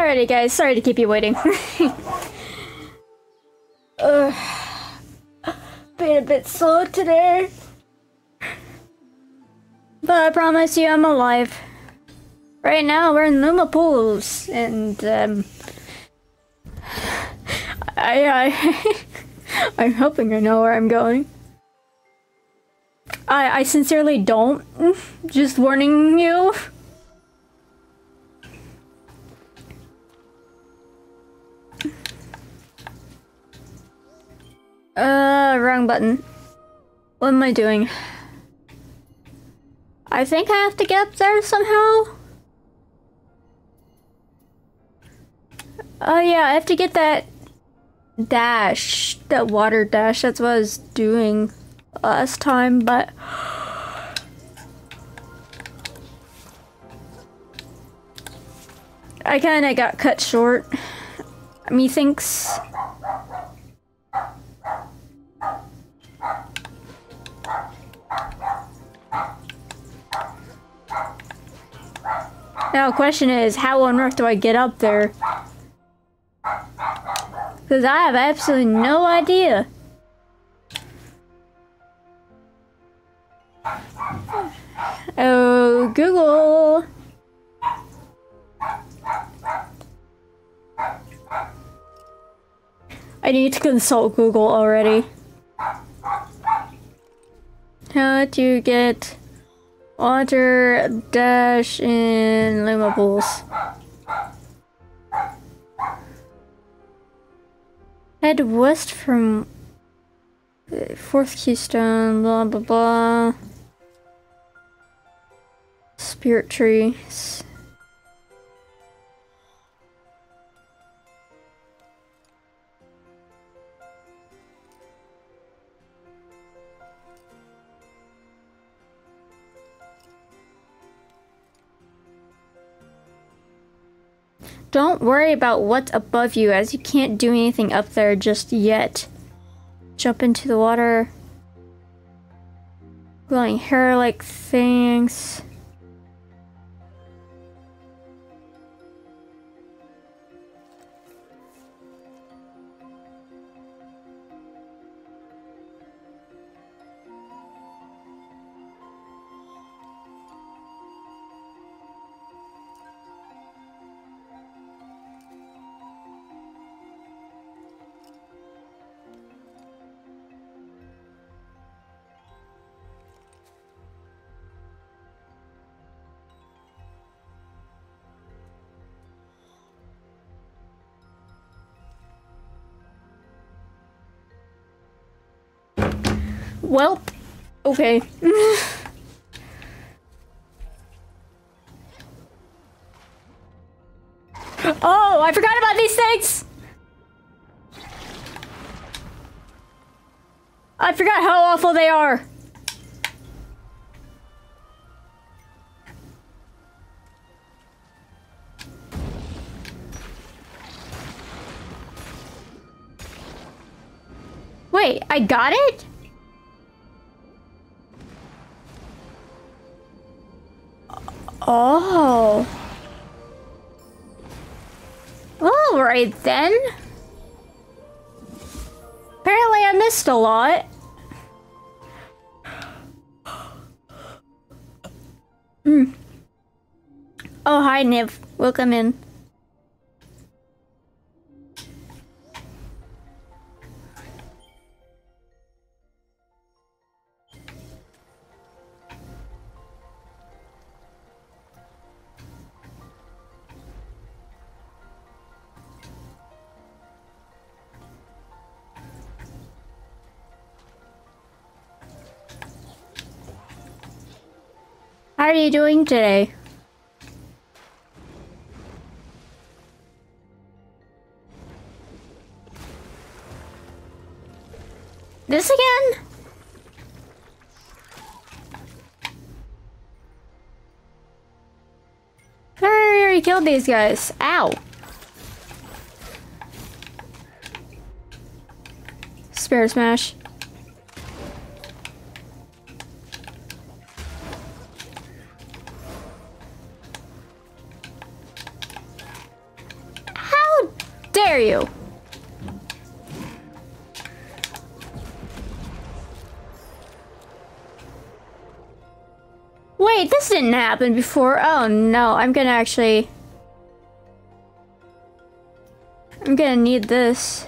Alrighty guys, sorry to keep you waiting. Been a bit slow today. But I promise you I'm alive. Right now we're in Luma Pools, and I'm hoping I know where I'm going. I sincerely don't. Just warning you. Wrong button. What am I doing? I think I have to get up there somehow? Oh yeah, I have to get that dash, that water dash. That's what I was doing last time, but I kinda got cut short, methinks. Now the question is, how on earth do I get up there? Because I have absolutely no idea. Oh, Google. I need to consult Google already. How to get water dash in Luma Pools? Head west from 4th Keystone, blah blah blah. Spirit trees. Don't worry about what's above you, as you can't do anything up there just yet. Jump into the water. Glowing hair-like things. Well, okay. Oh, I forgot about these things! I forgot how awful they are. Wait, I got it? Oh. All right then. Apparently I missed a lot. Mm. Oh, hi Niv. Welcome in. How are you doing today? This again? I already killed these guys. Ow. Spare smash. you? Wait, this didn't happen before. Oh no, I'm gonna actually... I'm gonna need this.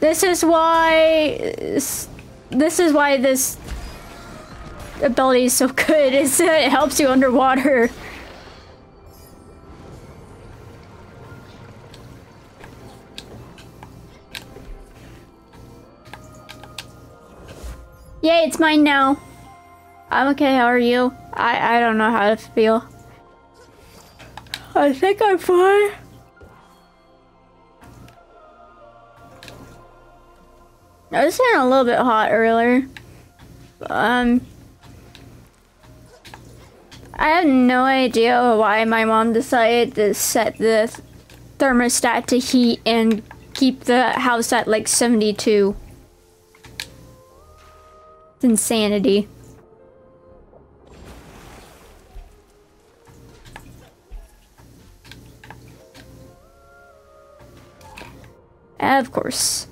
This is why this ability is so good, is that it helps you underwater. Yay, it's mine now. I'm okay, how are you? I don't know how to feel. I think I'm fine. I was getting a little bit hot earlier. I have no idea why my mom decided to set the thermostat to heat and keep the house at like 72. It's insanity. Of course.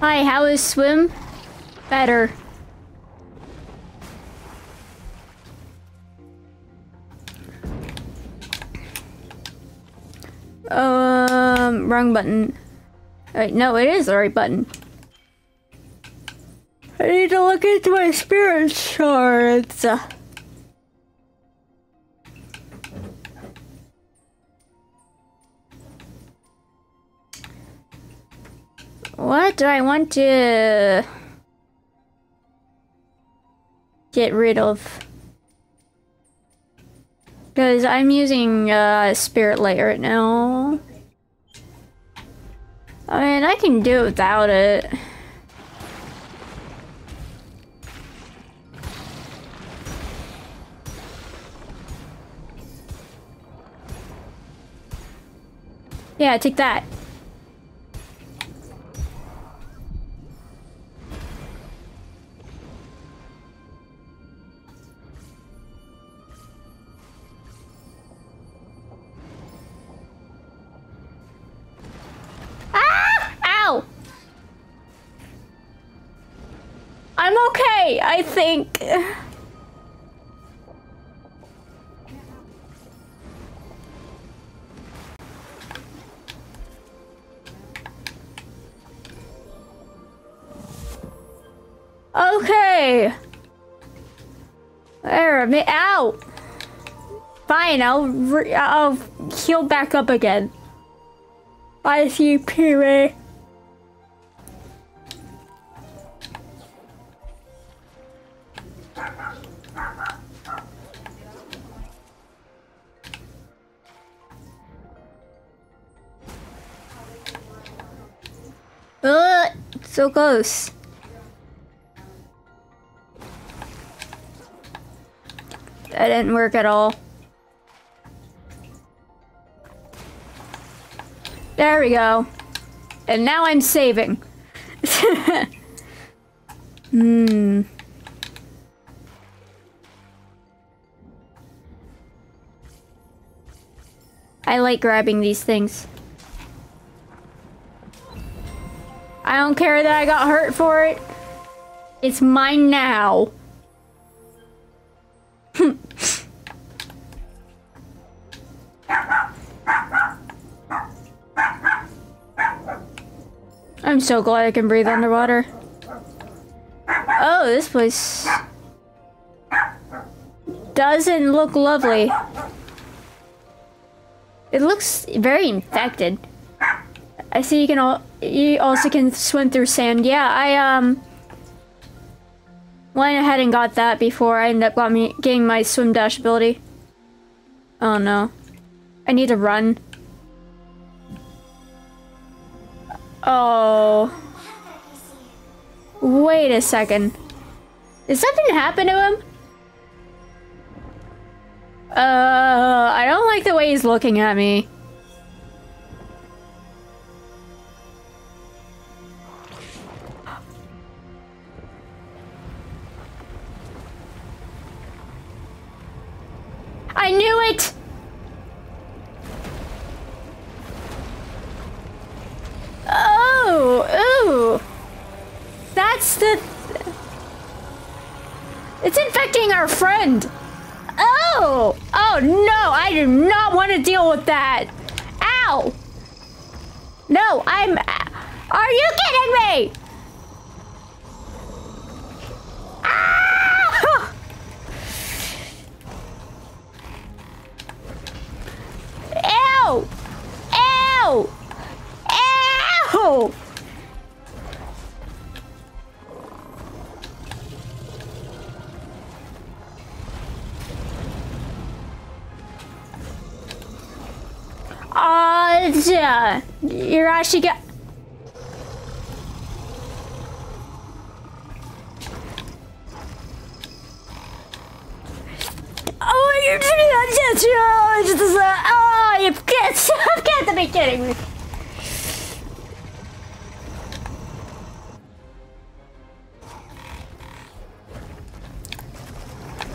Hi, how is swim? Better. Wrong button. Wait, no, it is the right button. I need to look into my spirit shards. What do I want to get rid of? Because I'm using Spirit Light right now. I mean, I can do it without it. Yeah, take that. I think. Okay. There, me out. Fine, I'll heal back up again. I see Piri. So close. That didn't work at all. There we go. And now I'm saving. Hmm. I like grabbing these things. I don't care that I got hurt for it. It's mine now. I'm so glad I can breathe underwater. Oh, this place doesn't look lovely. It looks very infected. I see you can you also can swim through sand. Yeah, I went ahead and got that before I ended up getting my swim dash ability. Oh no, I need to run. Oh, wait a second. Did something happen to him? I don't like the way he's looking at me. I knew it! Oh, ooh. That's the... It's infecting our friend. Oh, oh no, I do not want to deal with that. Ow. No, I'm... Are you kidding me? Ah! Ew. Ew. Ew. Yeah, you're actually got. Oh, you're doing that, just oh, you can't be kidding me.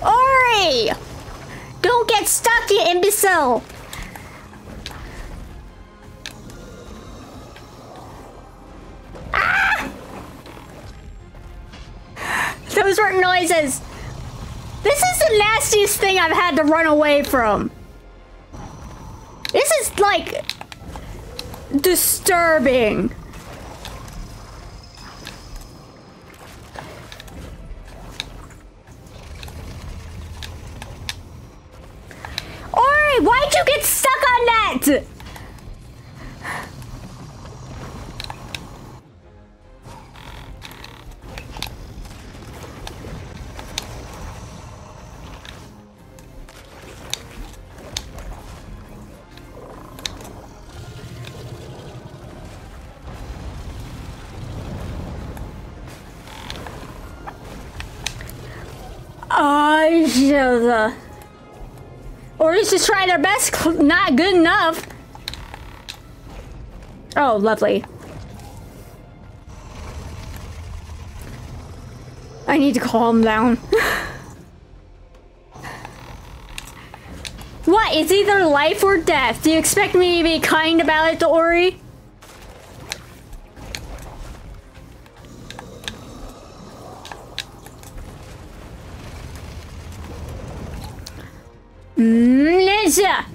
Ori, don't get stuck, you imbecile. Those weren't noises. This is the nastiest thing I've had to run away from. This is like disturbing. Ori, why'd you get stuck on that? Or just try their best, not good enough. Oh, lovely. I need to calm down. What? It's either life or death. Do you expect me to be kind about it to Ori? Ninja!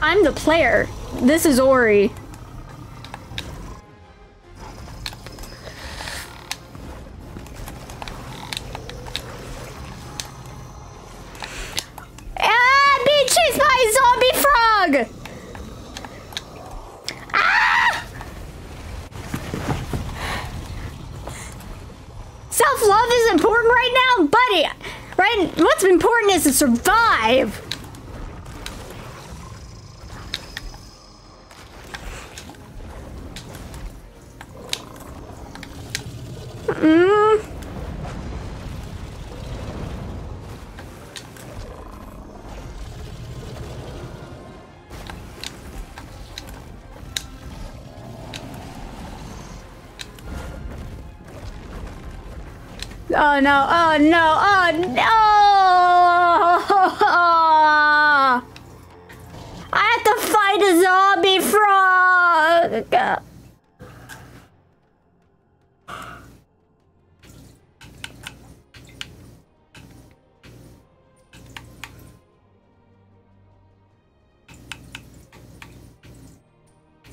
I'm the player. This is Ori. Ah! Being chased by a zombie frog! Ah! Self-love is important right now, buddy! Right? What's important is to survive. Oh no, oh no, oh no! I have to fight a zombie frog!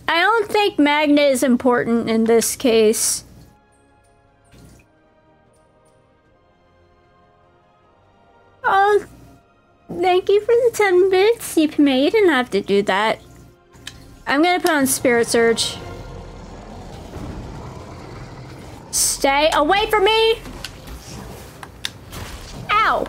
I don't think like Magnet is important in this case. Oh, thank you for the 10 bits, CPMA. You didn't have to do that. I'm gonna put on Spirit Surge. Stay away from me! Ow!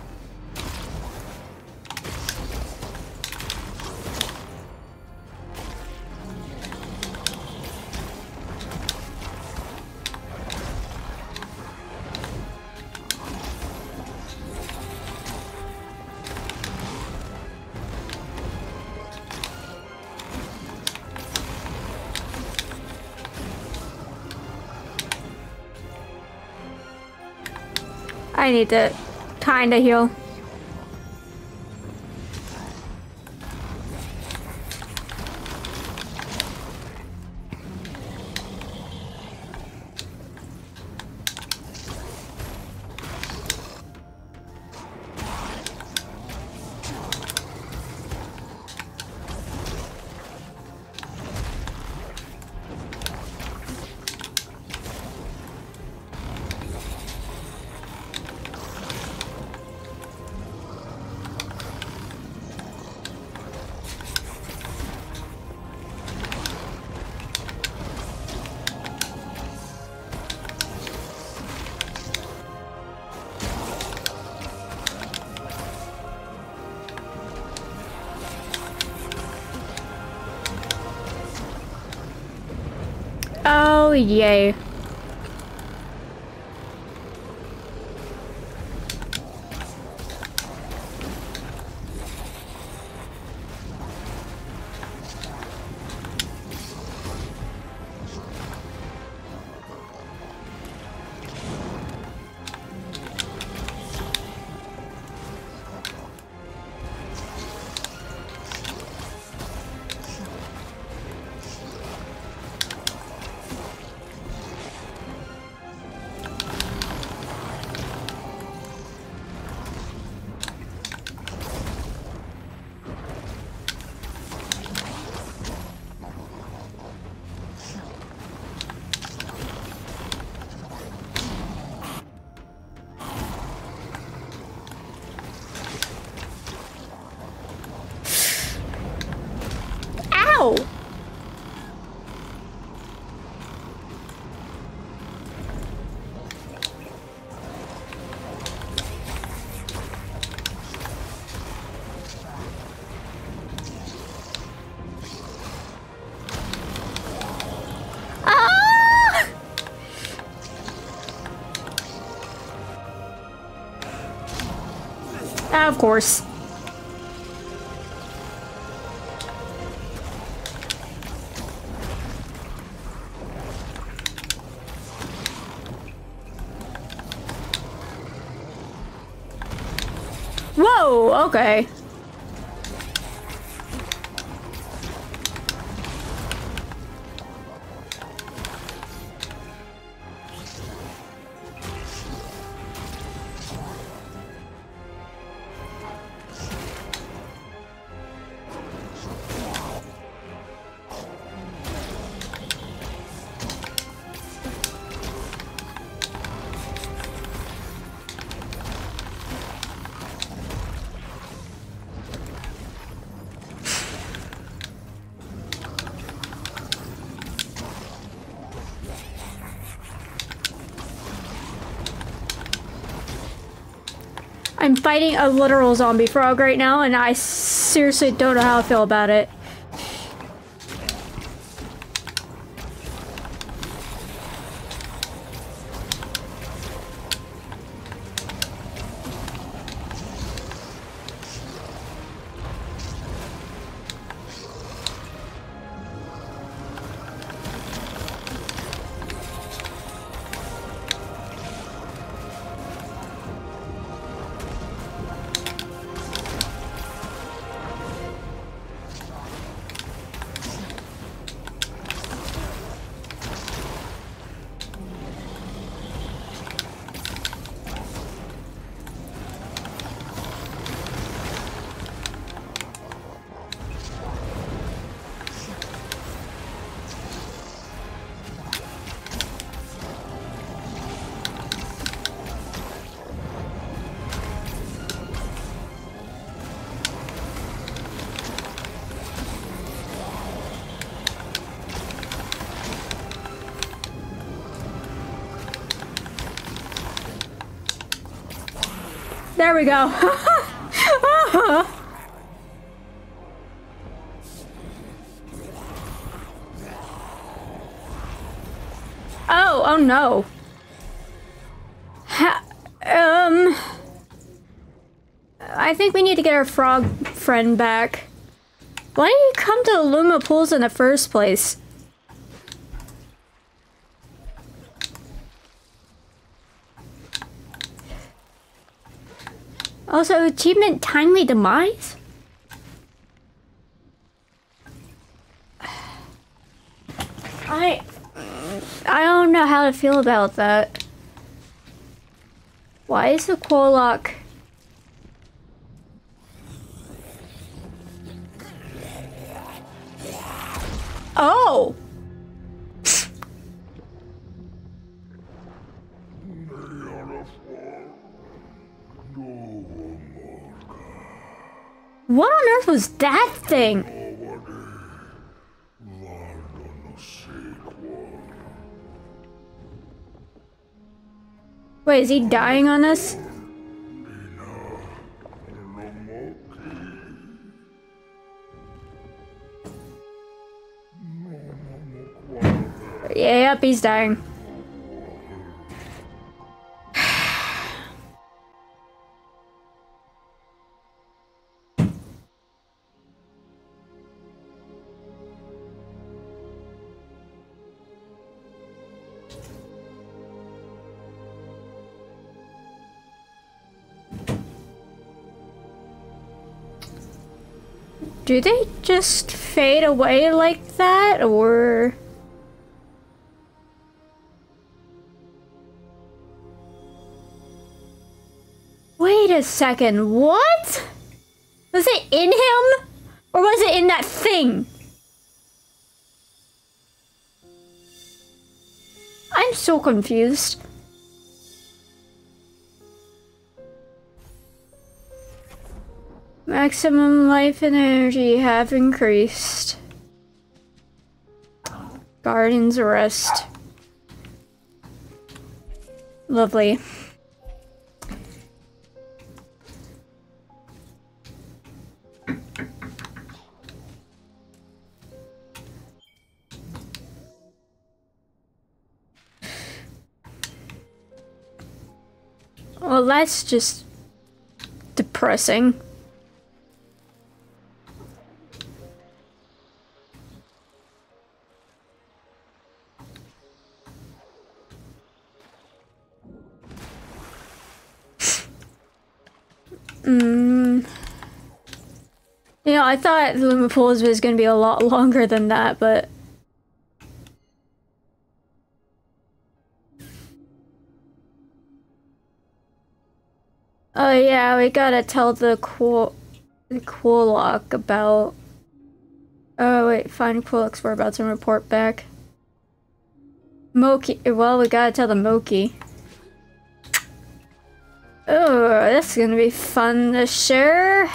I need to kinda heal. Yay. Of course. Whoa, okay. I'm fighting a literal zombie frog right now, and I seriously don't know how I feel about it. There we go. Oh, oh no. I think we need to get our frog friend back. Why didn't you come to the Luma Pools in the first place? Also, achievement Timely Demise? I don't know how to feel about that. Why is the Kwolok... Oh! What on earth was that thing? Wait, is he dying on us? Yep, he's dying. Do they just fade away like that, or...? Wait a second, what? Was it in him? Or was it in that thing? I'm so confused. Maximum life and energy have increased. Garden's Rest. Lovely. Well, that's just depressing. You know, I thought the Luma Pools was going to be a lot longer than that, but... Oh yeah, we gotta tell the Kwolok about... Oh wait, find Kwolok's whereabouts and report back. Moki, well we gotta tell the Moki. Oh, that's gonna be fun to share.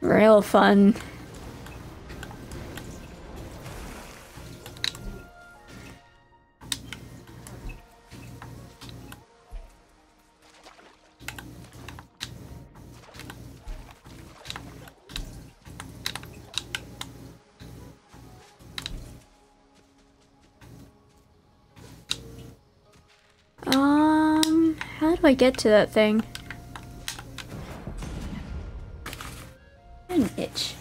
Real fun. How do I get to that thing? An itch.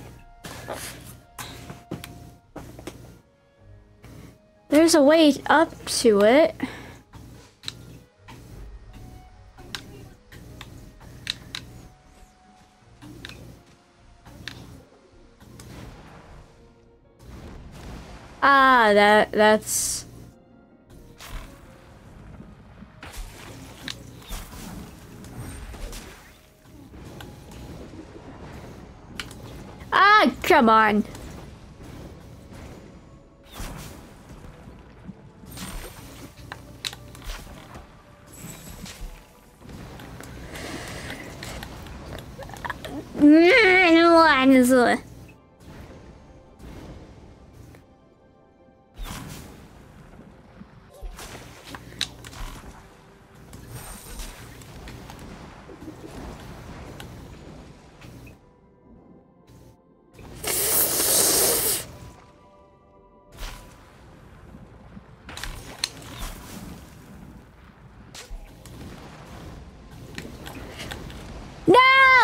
There's a way up to it. Ah, that's... Ah, come on.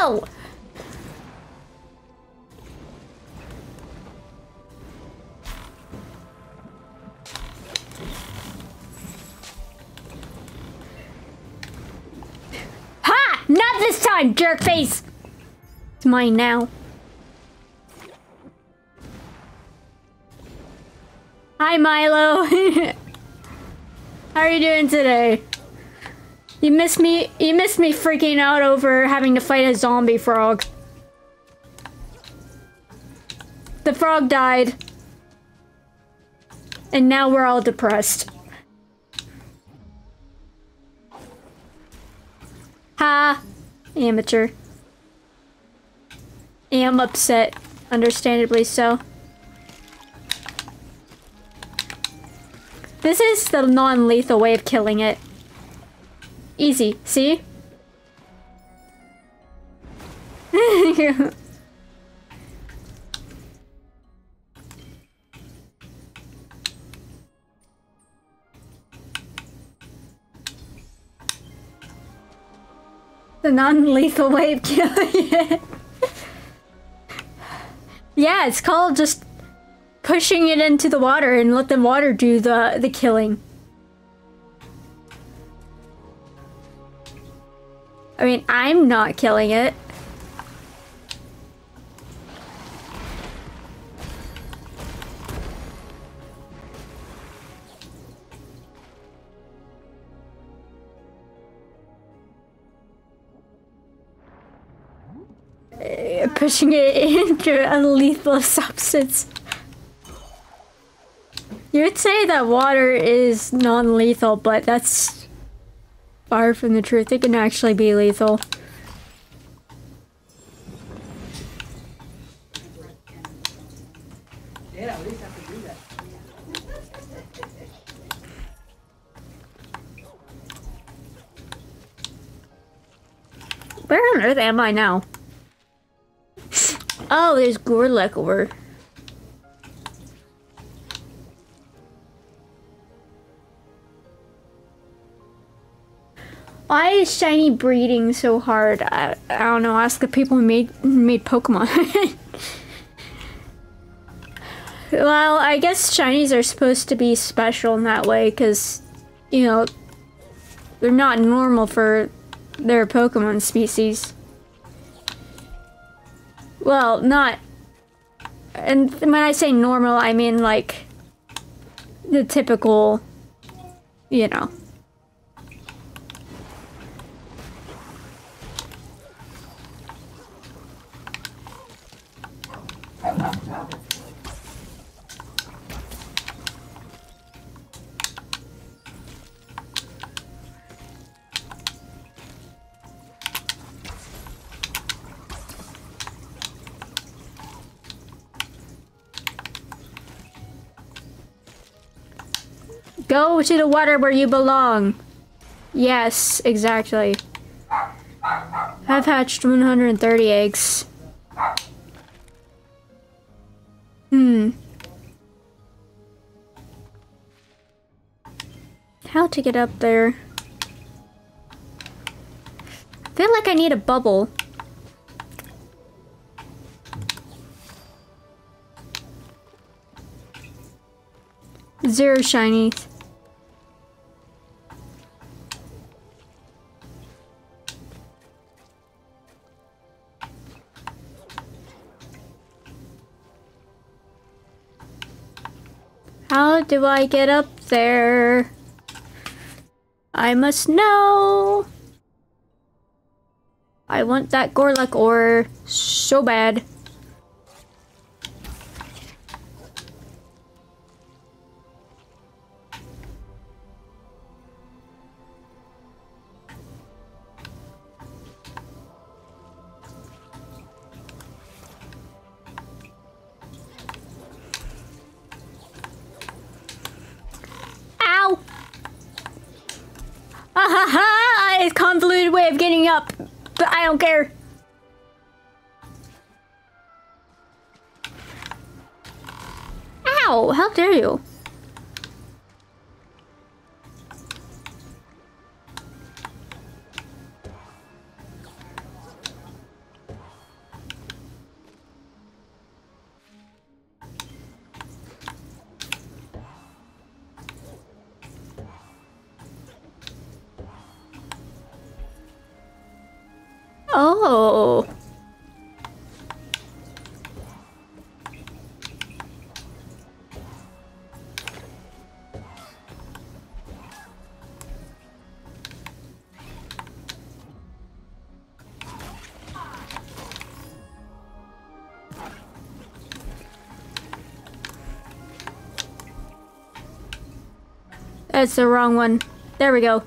No! Ha! Not this time, jerkface! It's mine now. Hi, Milo. How are you doing today? You missed me freaking out over having to fight a zombie frog. The frog died. And now we're all depressed. Ha! Amateur. Am upset. Understandably so. This is the non-lethal way of killing it. Easy, see? The non-lethal way of killing it. Yeah, it's called just pushing it into the water and let the water do the killing. I mean, I'm not killing it. Pushing it into a lethal substance. You'd say that water is non-lethal, but that's far from the truth. It can actually be lethal. Yeah, at least I have to do that. Where on earth am I now? Oh, there's Gorlek over. Why is shiny breeding so hard? I don't know, ask the people who made Pokemon. Well, I guess shinies are supposed to be special in that way, because, you know, they're not normal for their Pokemon species. Well, not... And when I say normal, I mean, like, the typical, you know. Go to the water where you belong. Yes, exactly. I've hatched 130 eggs. How to get up there? I feel like I need a bubble. Zero shinies. How do I get up there? I must know. I want that Gorlek ore so bad. I don't care. Ow, how dare you? Oh. That's the wrong one. There we go.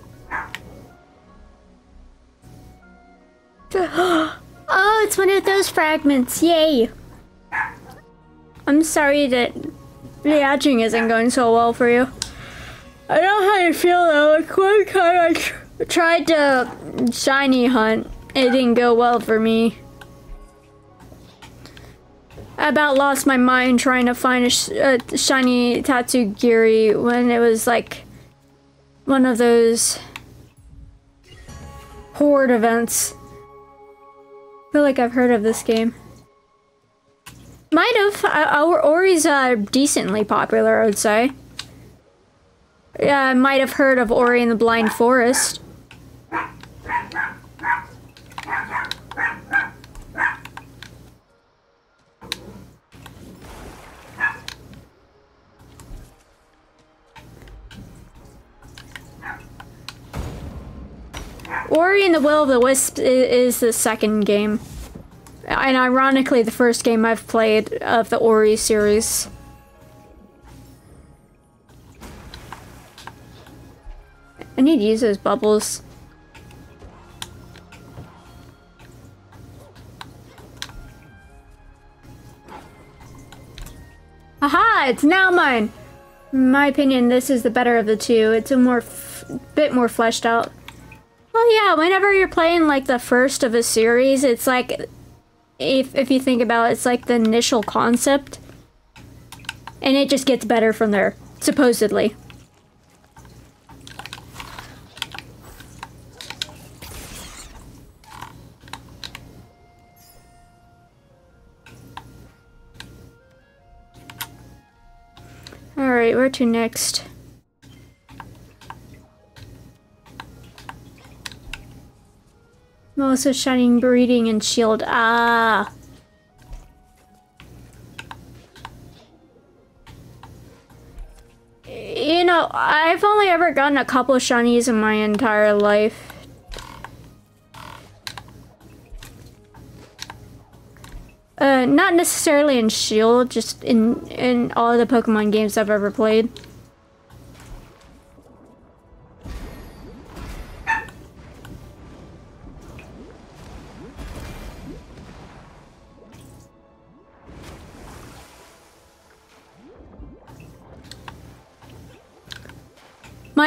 Oh, it's one of those fragments. Yay! I'm sorry that the hatching isn't going so well for you. I know how you feel though. Like one time I tried to shiny hunt. It didn't go well for me. I about lost my mind trying to find a shiny Tatsugiri when it was like one of those horde events. I feel like I've heard of this game. Might have. Ori's decently popular, I would say. Yeah, I might have heard of Ori and the Blind Forest. Ori and the Will of the Wisps is the second game. And ironically, the first game I've played of the Ori series. I need to use those bubbles. Aha! It's now mine! In my opinion, this is the better of the two. It's a more bit more fleshed out. Well, yeah, whenever you're playing like the first of a series, it's like, if you think about it, it's like the initial concept. And it just gets better from there, supposedly. Alright, where to next? Also shining breeding and shield. Ah. You know, I've only ever gotten a couple of shinies in my entire life. Not necessarily in shield, just in all of the Pokemon games I've ever played.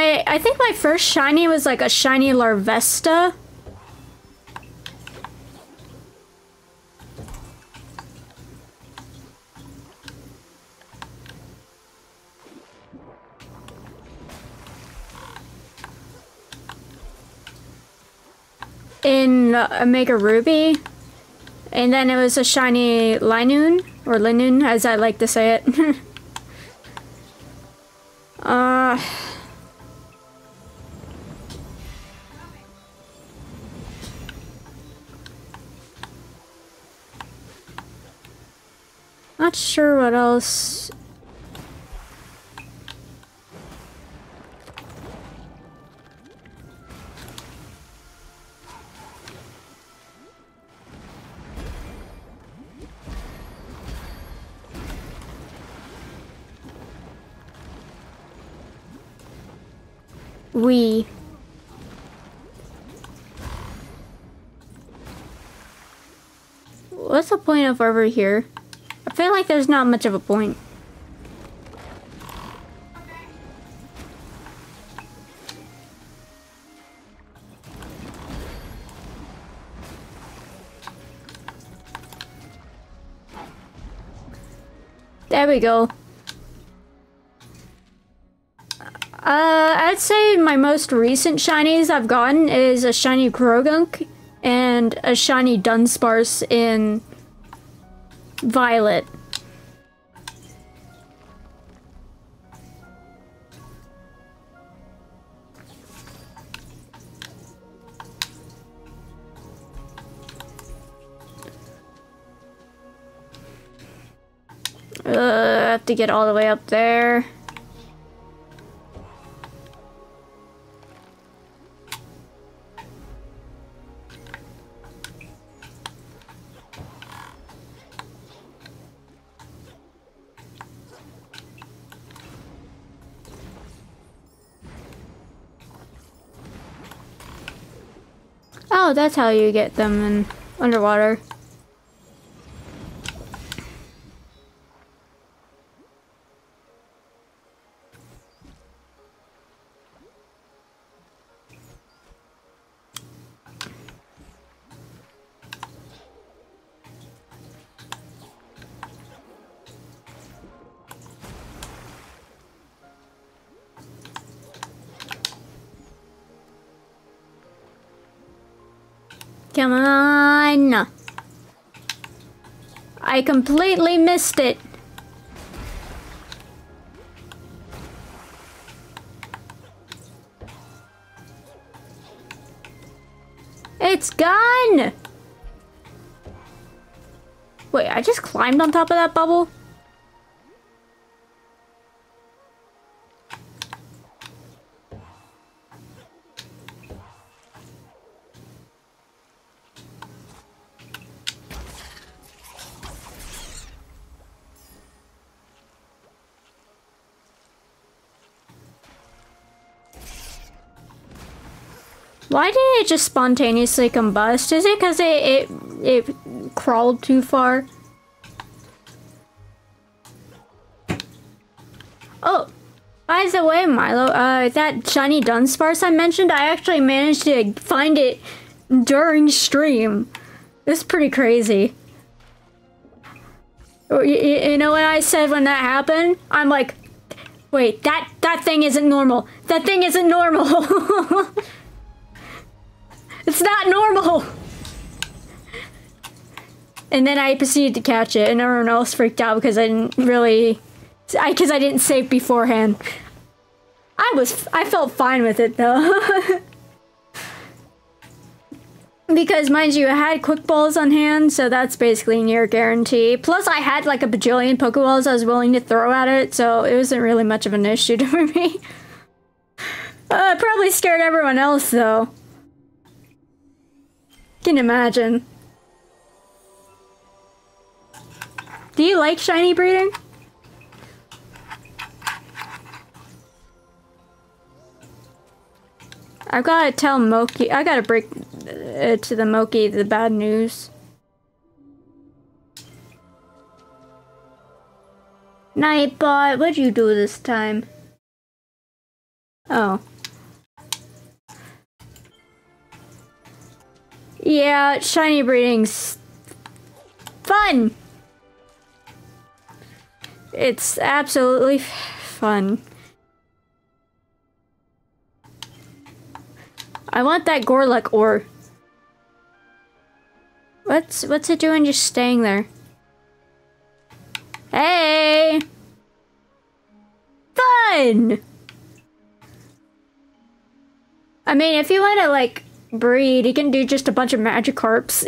I think my first shiny was like a shiny Larvesta. In Omega Ruby. And then it was a shiny Linoone, or Linoone as I like to say it. Not sure what else. We. What's the point of over here? I feel like there's not much of a point. There we go. I'd say my most recent shinies I've gotten is a shiny Krogunk and a shiny Dunsparce in Violet. I have to get all the way up there. Oh, that's how you get them in underwater. Come on! I completely missed it! It's gone! Wait, I just climbed on top of that bubble? Why did it just spontaneously combust? Is it because it crawled too far? Oh, by the way, Milo, that shiny Dunsparce I mentioned, I actually managed to find it during stream. It's pretty crazy. You know what I said when that happened? I'm like, wait, that thing isn't normal. That thing isn't normal. It's not normal! And then I proceeded to catch it, and everyone else freaked out because I didn't really... Because I didn't save beforehand. I felt fine with it, though. Because, mind you, I had quick balls on hand, so that's basically near guarantee. Plus, I had like a bajillion Pokeballs I was willing to throw at it, so it wasn't really much of an issue to me. It probably scared everyone else, though. Can imagine. Do you like shiny breeding? I've got to tell Moki. I got to break to the Moki the bad news. Nightbot, what'd you do this time? Oh. Yeah, shiny breeding's fun! It's absolutely fun. I want that Gorlek ore. What's it doing just staying there? Hey! Fun! I mean, if you want to, like, breed, you can do just a bunch of Magikarps.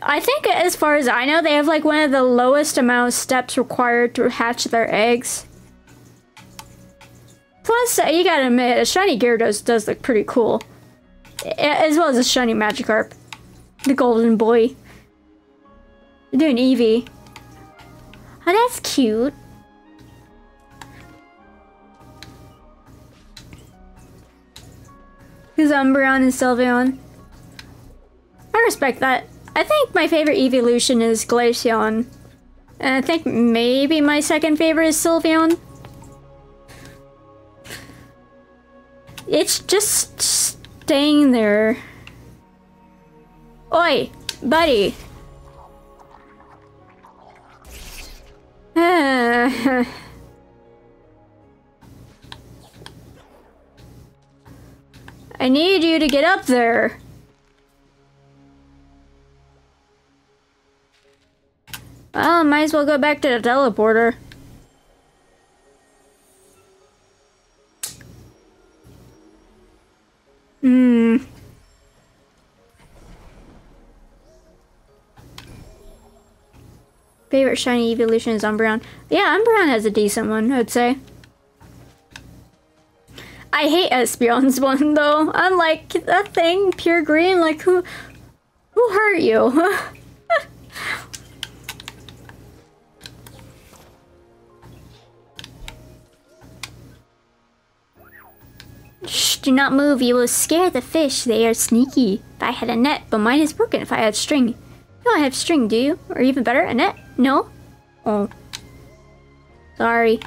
I think, as far as I know, they have like one of the lowest amount of steps required to hatch their eggs. Plus, you gotta admit, a shiny Gyarados does look pretty cool. As well as a shiny Magikarp. The golden boy. They're doing Eevee. Oh, that's cute. Who's Umbreon and Sylveon? I respect that. I think my favorite evolution is Glaceon. And I think maybe my second favorite is Sylveon. It's just staying there. Oi, buddy. I need you to get up there. Well, might as well go back to the teleporter. Favorite shiny evolution is Umbreon. Yeah, Umbreon has a decent one, I'd say. I hate Espeon's one, though. I'm like, that thing, pure green, like, who hurt you? Shh, do not move. You will scare the fish. They are sneaky. If I had a net, but mine is broken. If I had string. No, I have string, do you? Or even better, a net? No? Oh. Sorry.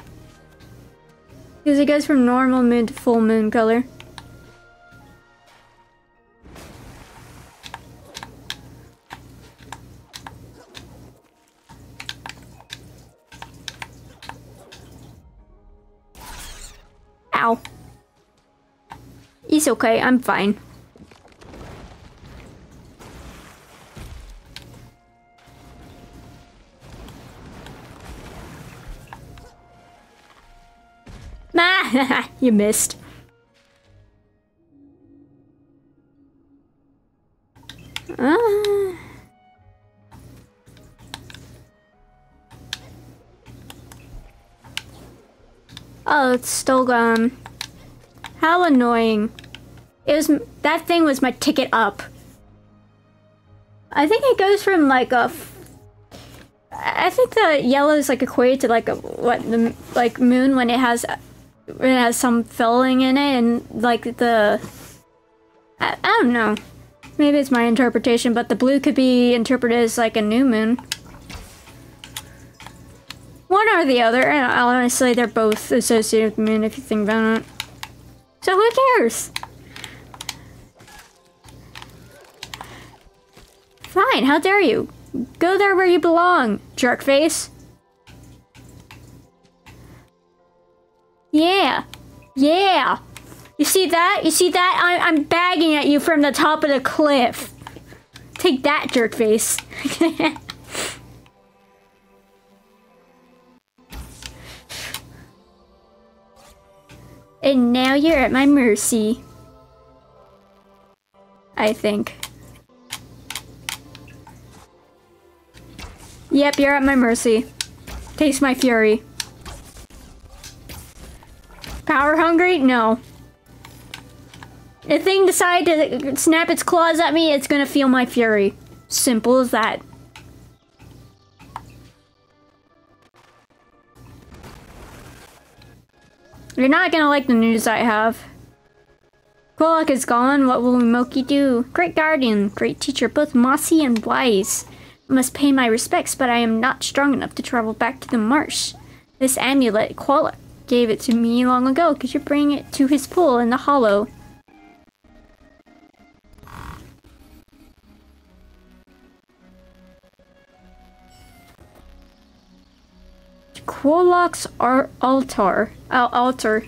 Because it goes from normal moon to full moon color. Ow. It's okay, I'm fine. You missed. Oh, it's still gone. How annoying. It was, that thing was my ticket up. I think it goes from like a, I think the yellow is like equated to like a, what, the like moon when it has, it has some filling in it, and like the, I don't know, maybe it's my interpretation, but the blue could be interpreted as like a new moon. One or the other, and honestly they're both associated with the moon if you think about it. So who cares? Fine, how dare you? Go there where you belong, jerkface. Yeah, yeah. You see that? You see that? I'm bagging at you from the top of the cliff. Take that, jerkface. And now you're at my mercy. I think. Yep, you're at my mercy. Taste my fury. Power hungry? No. If thing decides to snap its claws at me, it's gonna feel my fury. Simple as that. You're not gonna like the news I have. Kwolok is gone. What will Moki do? Great guardian, great teacher, both mossy and wise. I must pay my respects, but I am not strong enough to travel back to the marsh. This amulet, Kwolok gave it to me long ago. Could you bring it to his pool in the hollow? Kwolok's altar. Oh, altar.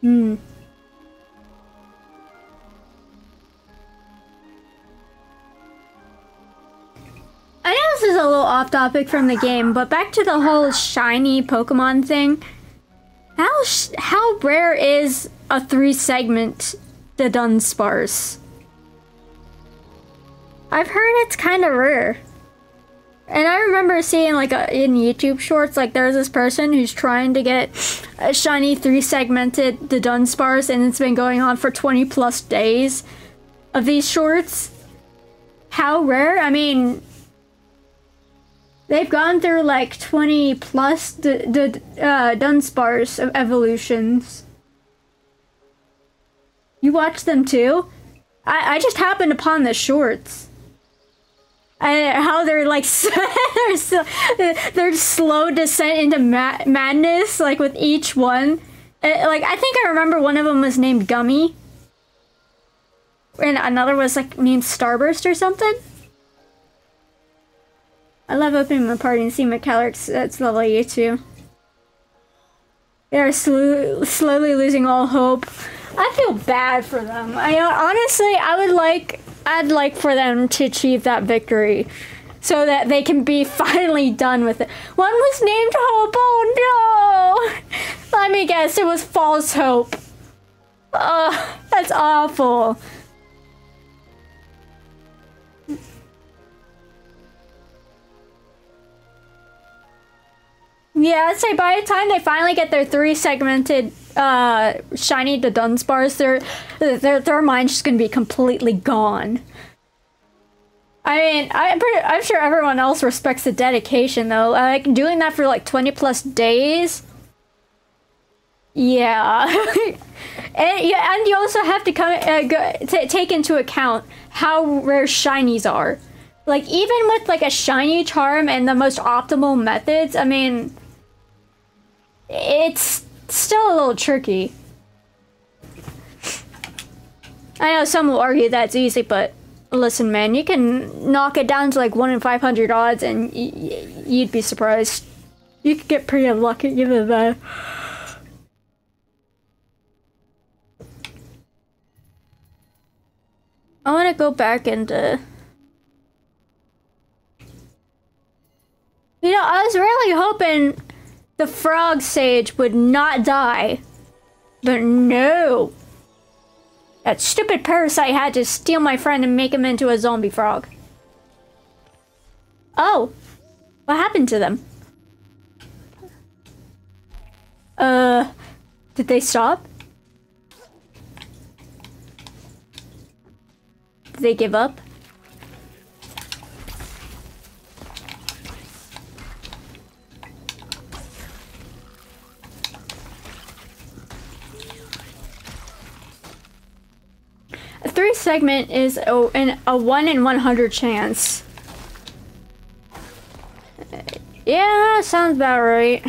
Hmm. I know this is a little off-topic from the game, but back to the whole shiny Pokemon thing. How rare is a 3-segment the Dunsparce? I've heard it's kind of rare. And I remember seeing like in YouTube shorts, like there's this person who's trying to get a shiny 3-segmented the Dunsparce, and it's been going on for 20+ days of these shorts. How rare? I mean, they've gone through like 20+ Dunsparce evolutions. You watch them too? I just happened upon the shorts. How they're like their slow descent into madness, like with each one. Like I think I remember one of them was named Gummy, and another was like named Starburst or something. I love opening my party and seeing McCallarks that's level 82. They are slowly losing all hope. I feel bad for them. I'd like for them to achieve that victory so that they can be finally done with it. One was named Hope. Oh no! Let me guess, it was False Hope. Oh, that's awful. Yeah, I'd say by the time they finally get their three segmented shiny to Dunsparce, their mind's just gonna be completely gone. I mean, I'm sure everyone else respects the dedication though. Like doing that for like 20+ days. Yeah, and you also have to come take into account how rare shinies are. Like even with like a shiny charm and the most optimal methods, I mean, it's still a little tricky. I know some will argue that's easy, but listen, man, you can knock it down to like 1 in 500 odds, and you'd be surprised. You could get pretty unlucky even though. I want to go back and, you know, I was really hoping the frog sage would not die, but no. That stupid parasite had to steal my friend and make him into a zombie frog. Oh, what happened to them? Did they stop? They give up. A 3 segment is a 1 in 100 chance. Yeah, sounds about right.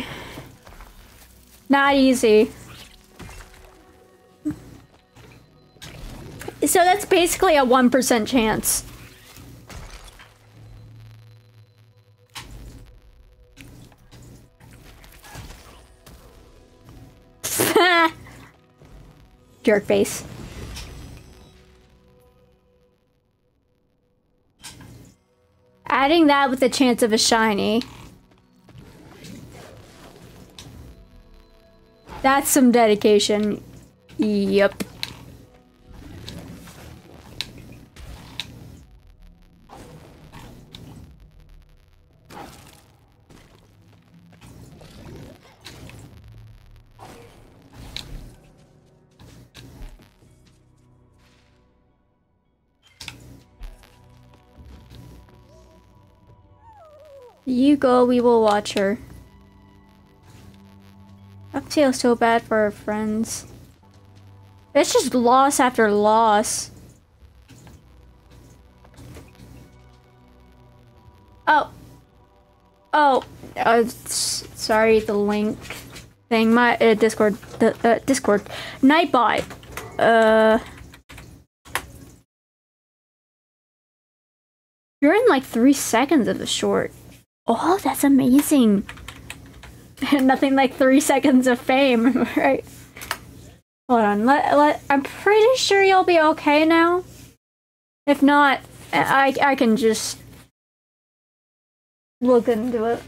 Not easy. So that's basically a 1% chance. Jerk face. Adding that with the chance of a shiny. That's some dedication. Yep. You go, we will watch her. I feel so bad for her friends. It's just loss after loss. Oh. Oh. Sorry, the link thing. My Discord. The Discord. Nightbot. You're in like 3 seconds of the short. Oh, that's amazing. Nothing like 3 seconds of fame, right? Hold on, I'm pretty sure you'll be okay now. If not, I can just look into it.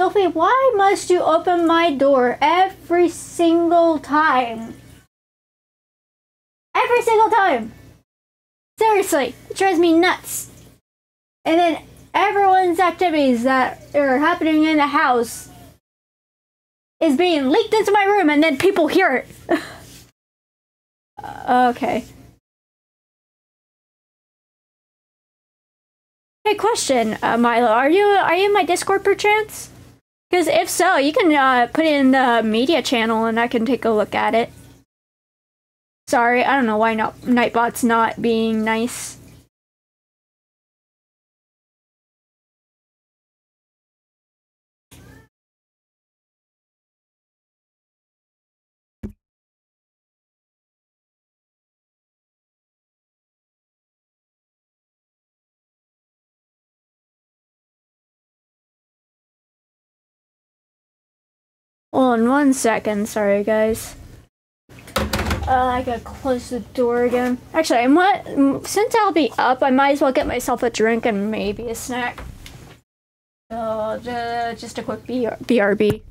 Sophie, why must you open my door every single time? Every single time! Seriously, it drives me nuts. And then everyone's activities that are happening in the house is being leaked into my room and then people hear it. Okay. Hey, question, Milo, are you in my Discord perchance? Because if so, you can put it in the media channel and I can take a look at it. Sorry, I don't know why not Nightbot's not being nice. Hold on 1 second, sorry guys. I gotta close the door again. Actually, since I'll be up, I might as well get myself a drink and maybe a snack. So, just a quick BRB.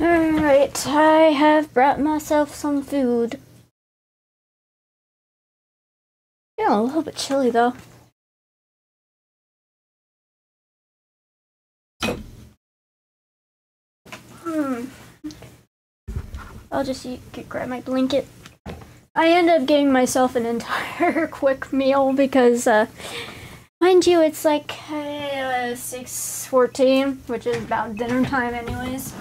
Alright, I have brought myself some food. Feeling a little bit chilly though. I'll just grab my blanket. I end up getting myself an entire quick meal because, mind you, it's like 6:14, which is about dinner time anyways.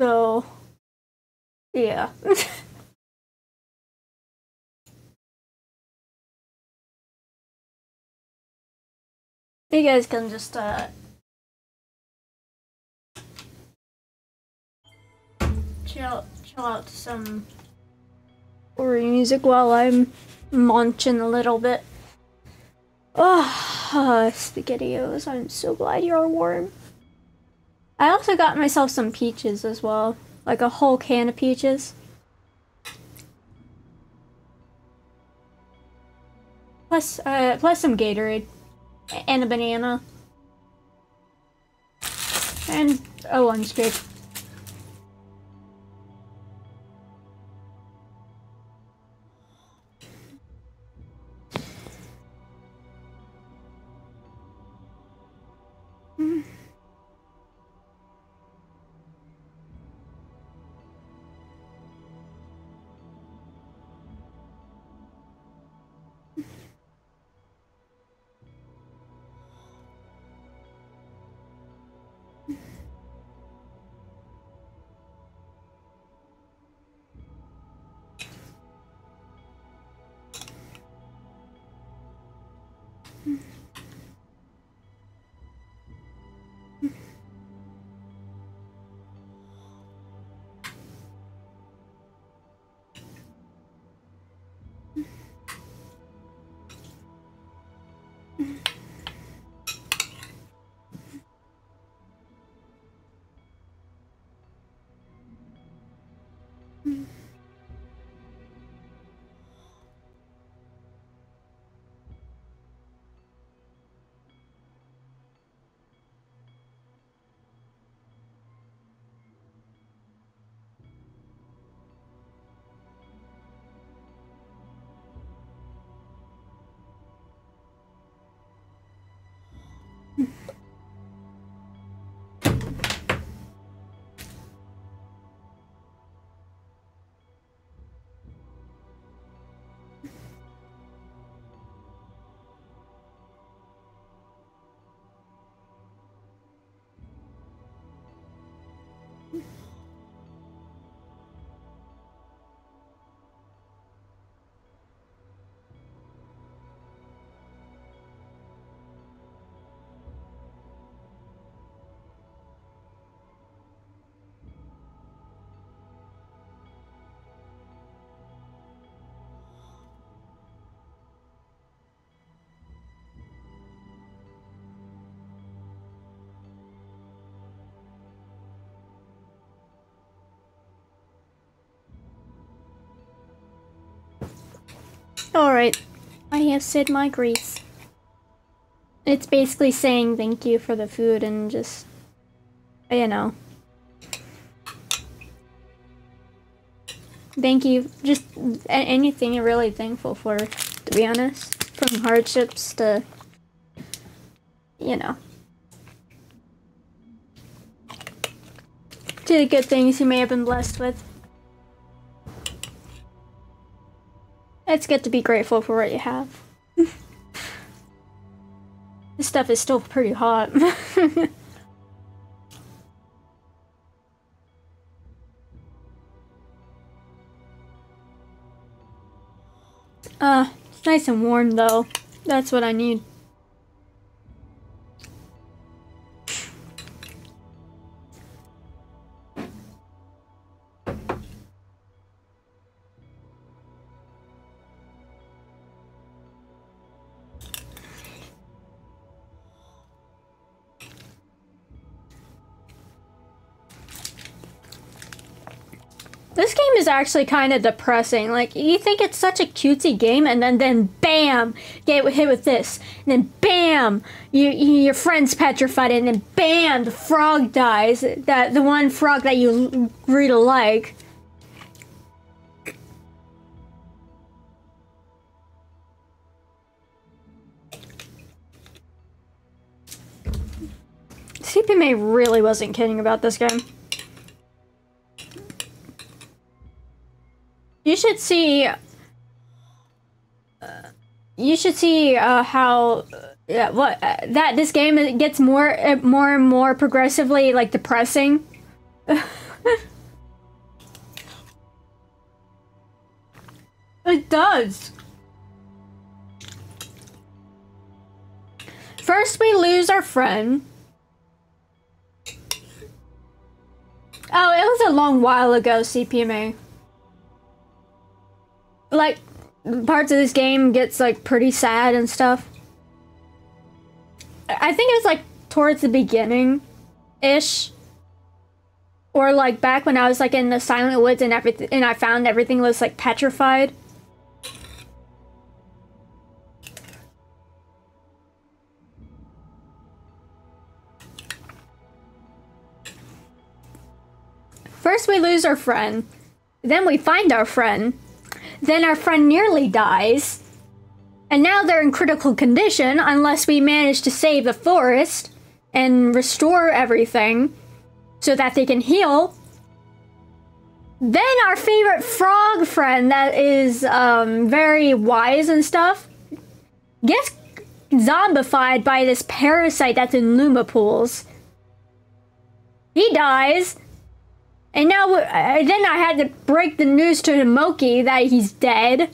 So, yeah. You guys can just, chill out to some Ori music while I'm munching a little bit. Oh, SpaghettiOs, I'm so glad you're warm. I also got myself some peaches as well, like a whole can of peaches. Plus some Gatorade and a banana and a lunch cake. Alright, I have said my grace. It's basically saying thank you for the food and just, you know. Thank you, just anything you're really thankful for, to be honest. From hardships to, you know. To the good things you may have been blessed with. It's good to be grateful for what you have. This stuff is still pretty hot. It's nice and warm though. That's what I need. This game is actually kind of depressing. Like, you think it's such a cutesy game, and then BAM! Get hit with this. And then BAM! Your friend's petrified, and then BAM! The frog dies. The one frog that you grew to like. CPMA really wasn't kidding about this game. You should see how that this game gets more and more progressively like depressing. It does. First, we lose our friend. Oh, it was a long while ago, CPMA. Like, parts of this game gets, like, pretty sad and stuff. I think it was, like, towards the beginning-ish. Or, like, back when I was, like, in the Silent Woods and everything, and I found everything was, like, petrified. First we lose our friend, then we find our friend, then our friend nearly dies, and now they're in critical condition unless we manage to save the forest and restore everything so that they can heal. Then our favorite frog friend that is very wise and stuff gets zombified by this parasite that's in Luma Pools. He dies. And now, then I had to break the news to Moki that he's dead.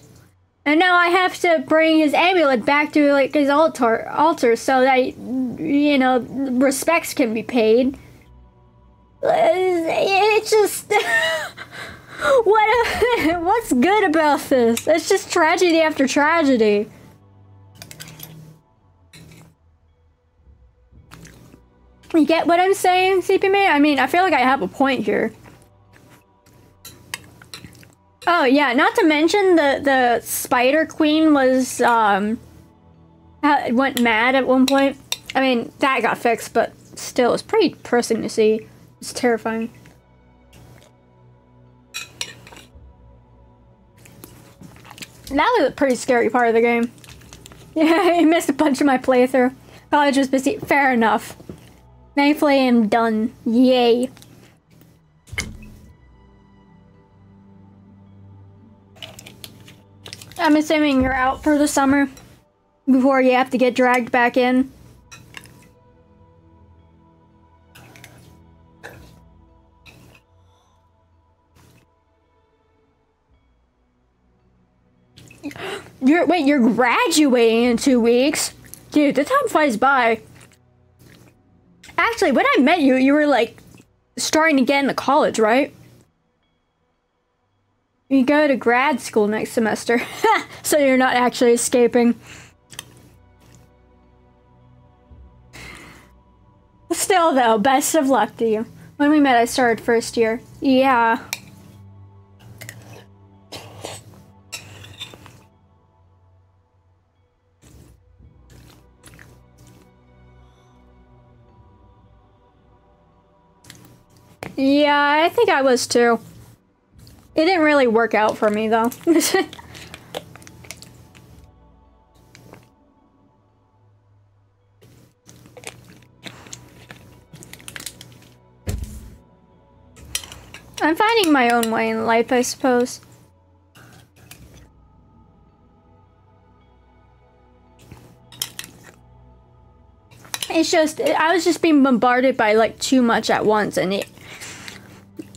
And now I have to bring his amulet back to, like, his altar so that, you know, respects can be paid. It's just... what's good about this? It's just tragedy after tragedy. You get what I'm saying, CPMA? I mean, I feel like I have a point here. Oh yeah, not to mention the Spider Queen was went mad at one point. I mean, that got fixed, but still, it's pretty depressing to see. It's terrifying. That was a pretty scary part of the game. Yeah, I missed a bunch of my playthrough. College was busy. Fair enough. Thankfully, I'm done. Yay. I'm assuming you're out for the summer before you have to get dragged back in. Wait, you're graduating in 2 weeks? Dude, the time flies by. Actually, when I met you, you were, like, starting to get into college, right? You go to grad school next semester. So you're not actually escaping. Still, though, best of luck to you. When we met, I started first year. Yeah. Yeah, I think I was too. It didn't really work out for me though. I'm finding my own way in life, I suppose. It's just, I was just being bombarded by like too much at once, and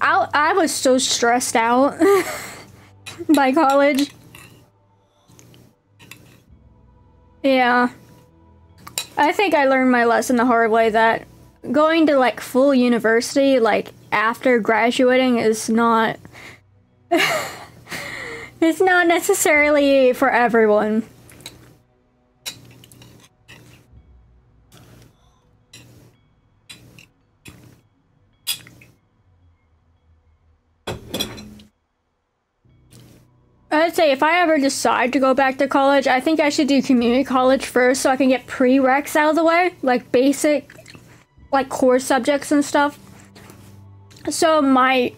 I was so stressed out by college. Yeah. I think I learned my lesson the hard way that going to like full university like after graduating is not it's not necessarily for everyone. would say if I ever decide to go back to college, I think I should do community college first so I can get prereqs out of the way, like basic, like core subjects and stuff. So my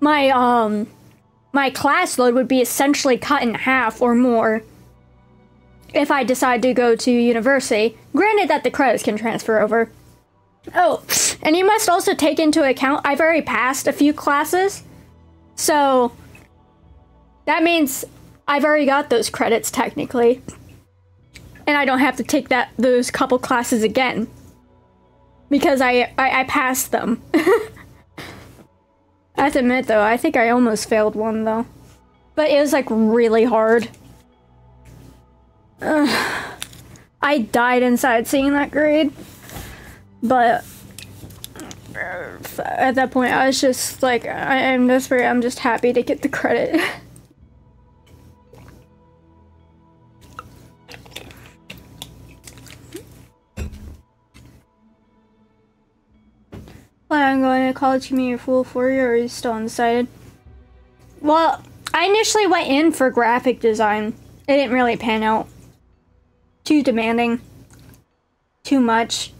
class load would be essentially cut in half or more if I decide to go to university. Granted that the credits can transfer over. Oh, and you must also take into account I've already passed a few classes, so that means I've already got those credits technically, and I don't have to take those couple classes again because I passed them. I have to admit though, I think I almost failed one though, but it was like really hard. Ugh. I died inside seeing that grade. But at that point, I was just like, I'm desperate. I'm just happy to get the credit. Plan on going to college community full for you, or are you still undecided? Well, I initially went in for graphic design. It didn't really pan out. Too demanding. Too much.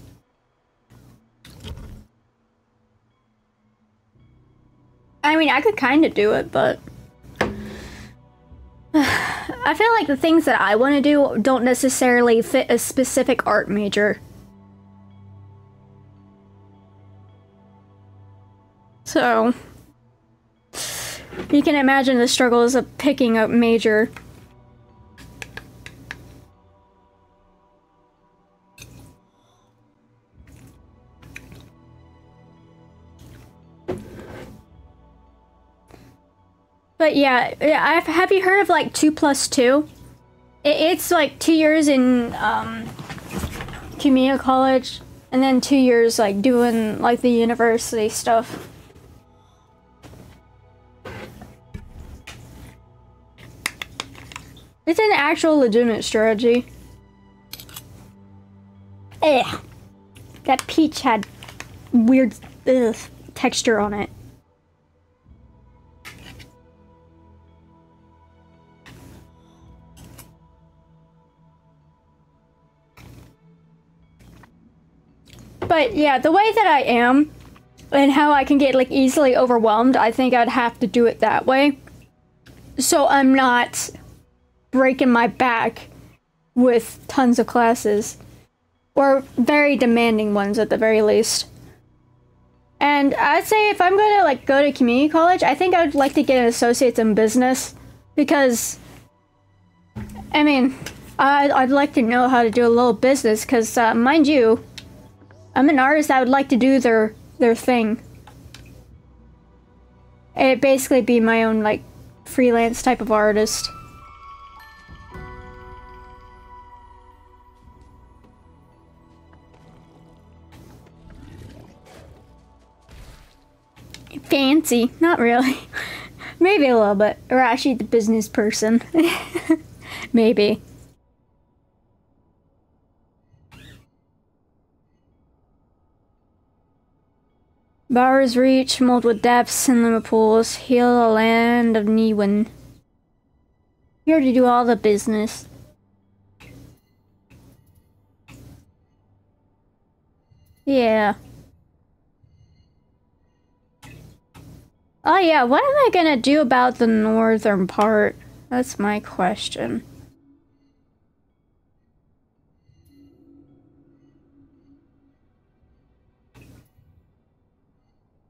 I mean, I could kind of do it, but I feel like the things that I want to do don't necessarily fit a specific art major. So, you can imagine the struggles of picking a major. But yeah, have you heard of like 2+2? It's like 2 years in community college, and then 2 years like doing like the university stuff. It's an actual legitimate strategy. Ugh, that peach had weird texture on it. But yeah, the way that I am and how I can get like easily overwhelmed, I think I'd have to do it that way. So I'm not breaking my back with tons of classes, or very demanding ones at the very least. And I'd say if I'm going to like go to community college, I think I'd like to get an associate's in business, because I mean, I'd like to know how to do a little business, because mind you, I'm an artist that would like to do their thing. It'd basically be my own, like, freelance type of artist. Fancy. Not really. Maybe a little bit. Or actually the business person. Maybe. Baur's Reach, Moldwood Depths, and Luma Pools, heal the land of Niwen. Here to do all the business. Yeah. Oh yeah, what am I gonna do about the northern part? That's my question.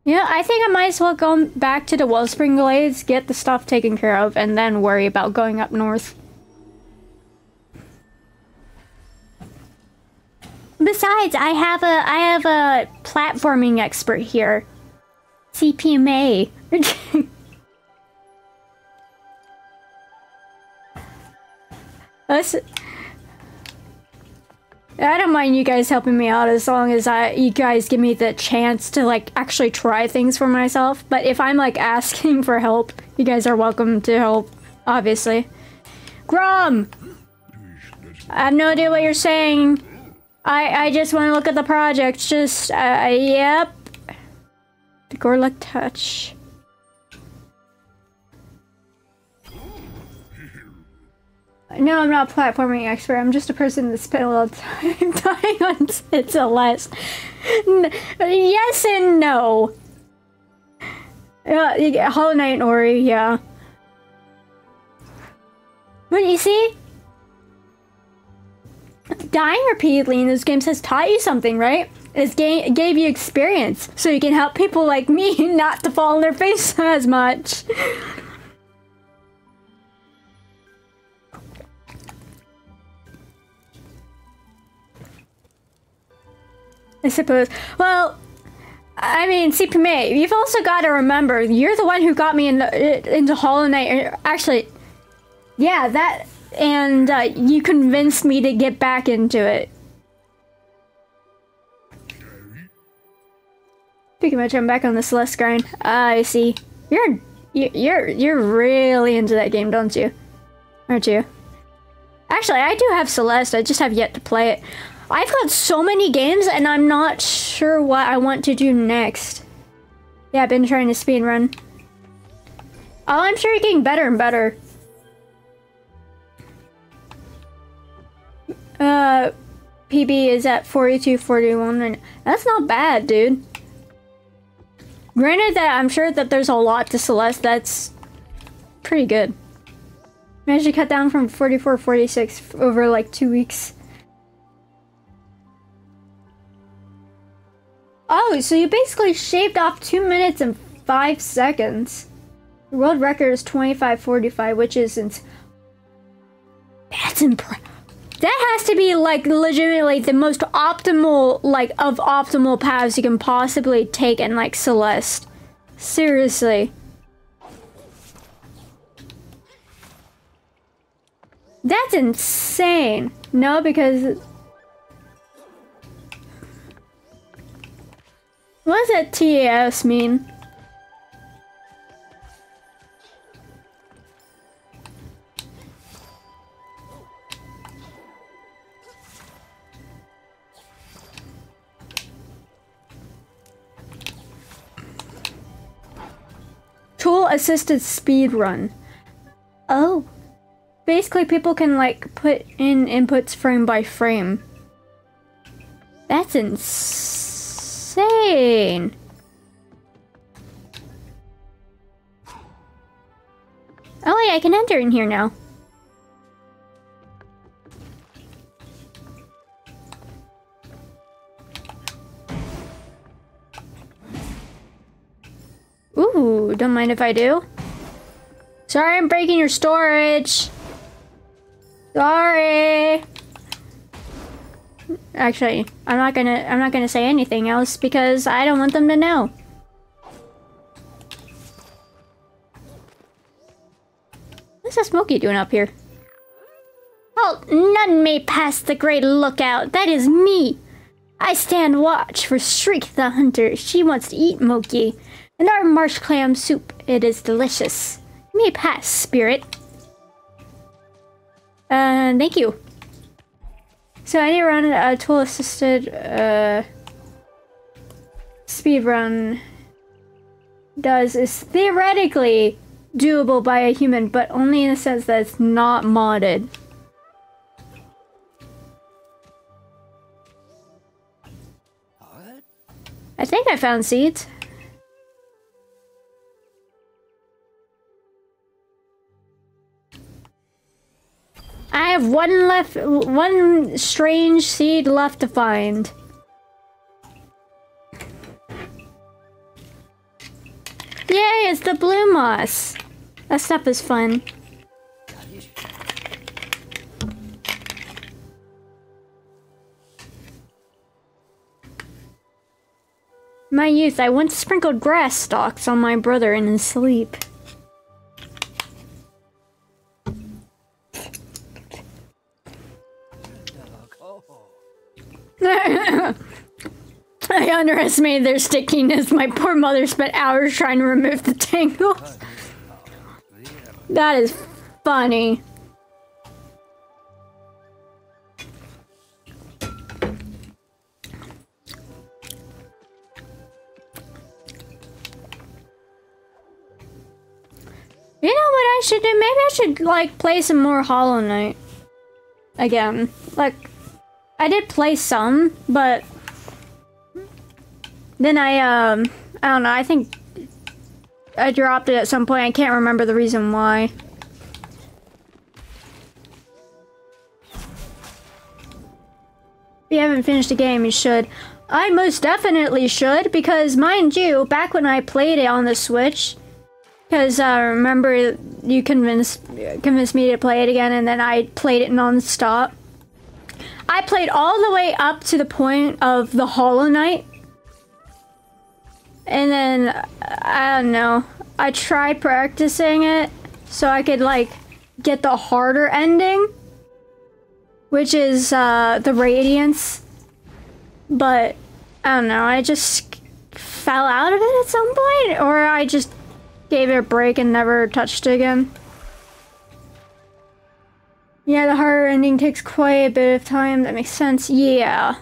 Yeah, I think I might as well go back to the Wellspring Glades, get the stuff taken care of, and then worry about going up north. Besides, I have a platforming expert here. CPMA. I don't mind you guys helping me out as long as you guys give me the chance to like actually try things for myself. But if I'm like asking for help, you guys are welcome to help, obviously. Grom! I have no idea what you're saying. I just want to look at the project. Just, yep. The Gorlek touch. No, I'm not a platforming expert. I'm just a person that spent a lot of time dying on Celeste. Yes and no. You get Hollow Knight and Ori, yeah. But you see? Dying repeatedly in those games has taught you something, right? This game gave you experience, so you can help people like me not to fall on their face as much. I suppose. Well, I mean, CPMA, you've also got to remember, you're the one who got me in into Hollow Knight. Actually, yeah, that, and you convinced me to get back into it. Pretty much, I'm back on the Celeste grind. I see. You're really into that game, don't you? Aren't you? Actually, I do have Celeste. I just have yet to play it. I've got so many games, and I'm not sure what I want to do next. Yeah, I've been trying to speedrun. Oh, I'm sure you're getting better and better. PB is at 4241 right now. That's not bad, dude. Granted that I'm sure that there's a lot to Celeste, that's pretty good. Managed to cut down from 44-46 over like 2 weeks. Oh, so you basically shaved off 2 minutes and 5 seconds. The world record is 25:45, which isn't. That's impressive. That has to be like legitimately the most optimal, like of optimal paths you can possibly take in like Celeste. Seriously. That's insane. No, because. What does that TAS mean? Tool-assisted speedrun. Oh. Basically, people can, like, put in inputs frame by frame. That's insane. Insane. Oh wait, I can enter in here now. Ooh, don't mind if I do. Sorry, I'm breaking your storage. Sorry. Actually, I'm not gonna say anything else because I don't want them to know. What's that Moki doing up here? Oh, none may pass the great lookout. That is me. I stand watch for Shriek the Hunter. She wants to eat Moki. And our marsh clam soup. It is delicious. You may pass, spirit. Thank you. So I need to run a tool-assisted speedrun is theoretically doable by a human, but only in the sense that it's not modded. What? I think I found seeds. I have one strange seed left to find. Yay, it's the blue moss. That stuff is fun. My youth, I once sprinkled grass stalks on my brother in his sleep. I underestimated their stickiness. My poor mother spent hours trying to remove the tangles. That is funny. You know what I should do? Maybe I should, like, play some more Hollow Knight. again. Like, I did play some, but then I don't know, I think I dropped it at some point. I can't remember the reason why. If you haven't finished the game, you should. I most definitely should, because mind you, back when I played it on the Switch, because I remember you convinced me to play it again, and then I played it non-stop. I played all the way up to the point of the Hollow Knight, and then I don't know, I tried practicing it so I could like get the harder ending, which is the Radiance. But I don't know, I just fell out of it at some point, or I just gave it a break and never touched it again. Yeah, the harder ending takes quite a bit of time. That makes sense. Yeah.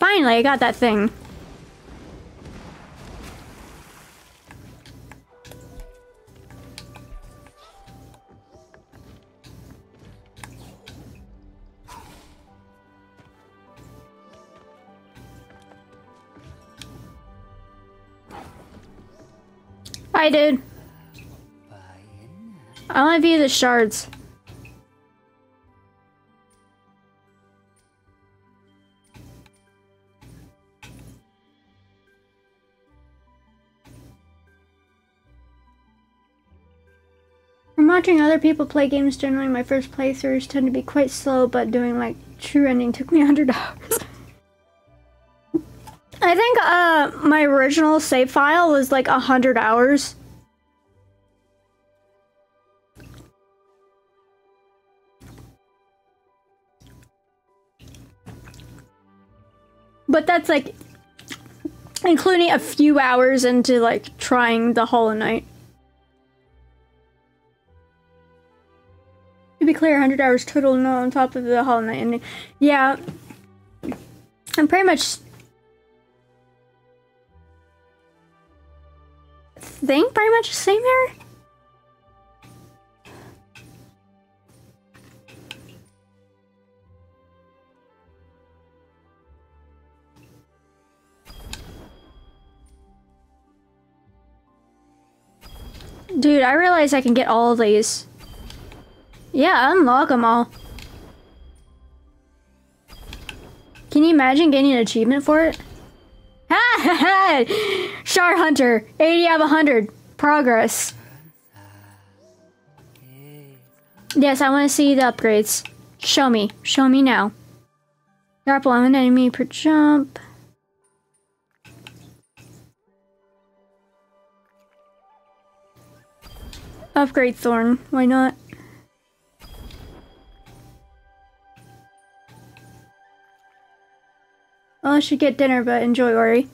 Finally, I got that thing. I did. I want to view the shards. From watching other people play games, generally my first playthroughs tend to be quite slow, but doing like true ending took me 100 hours. I think my original save file was like 100 hours. But that's like including a few hours into like trying the Hollow Knight. To be clear, 100 hours total, no, on top of the Hollow Knight ending. Yeah. I'm pretty much pretty much the same here. Dude, I realize I can get all of these. Yeah, unlock them all. Can you imagine getting an achievement for it? Ha ha! Shard Hunter, 80 out of 100. Progress. Yes, I want to see the upgrades. Show me. Show me now. Drop one enemy per jump. Upgrade Thorn. Why not? Well, I should get dinner, but enjoy, Ori.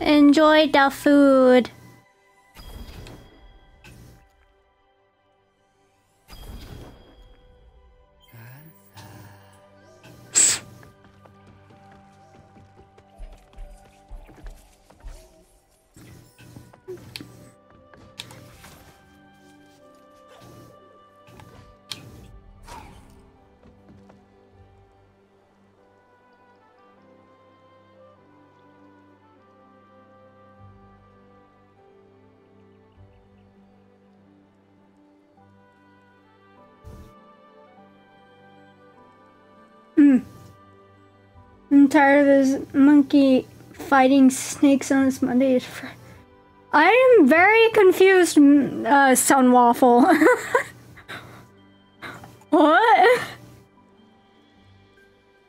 Enjoy the food. I'm tired of this monkey fighting snakes on this Monday. I am very confused, Sun Waffle. What?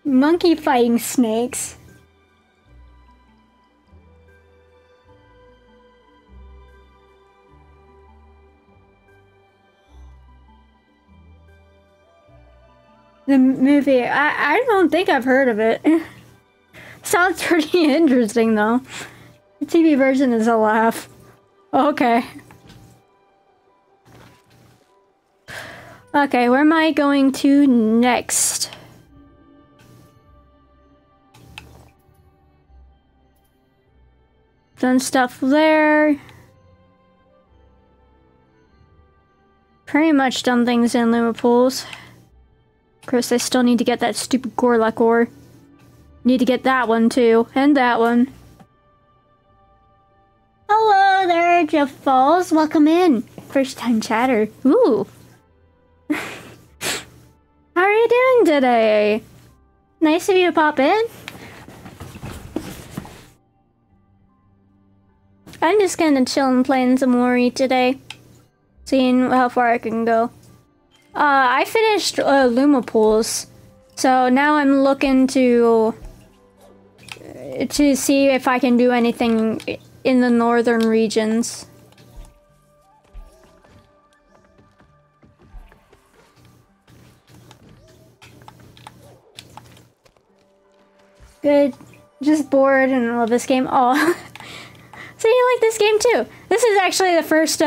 Monkey fighting snakes? The movie, I don't think I've heard of it. Sounds pretty interesting, though. The TV version is a laugh. Okay. Okay, where am I going to next? Done stuff there. pretty much done things in Luma Pools. Of course, I still need to get that stupid Gorlek ore. Need to get that one too, and that one. Hello there, Jeff Falls. Welcome in. First time chatter. Ooh. How are you doing today? Nice of you to pop in. I'm just gonna chill and playing some Ori today. Seeing how far I can go. I finished Luma Pools, so now I'm looking to see if I can do anything in the northern regions. Good. Just bored and I love this game. Oh. So you like this game too. This is actually the first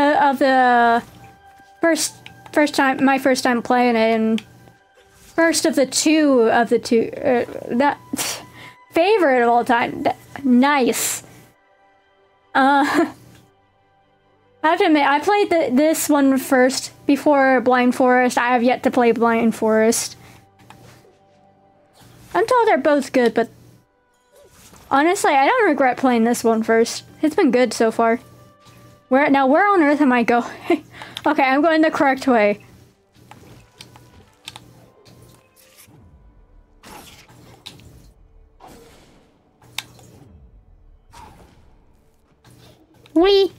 my first time playing it, and first of the two that favorite of all time. Nice. I have to admit, I played this one first before Blind Forest. I have yet to play Blind Forest. I'm told they're both good, but honestly, I don't regret playing this one first. It's been good so far. Where on earth am I going? Okay, I'm going the correct way. Wee!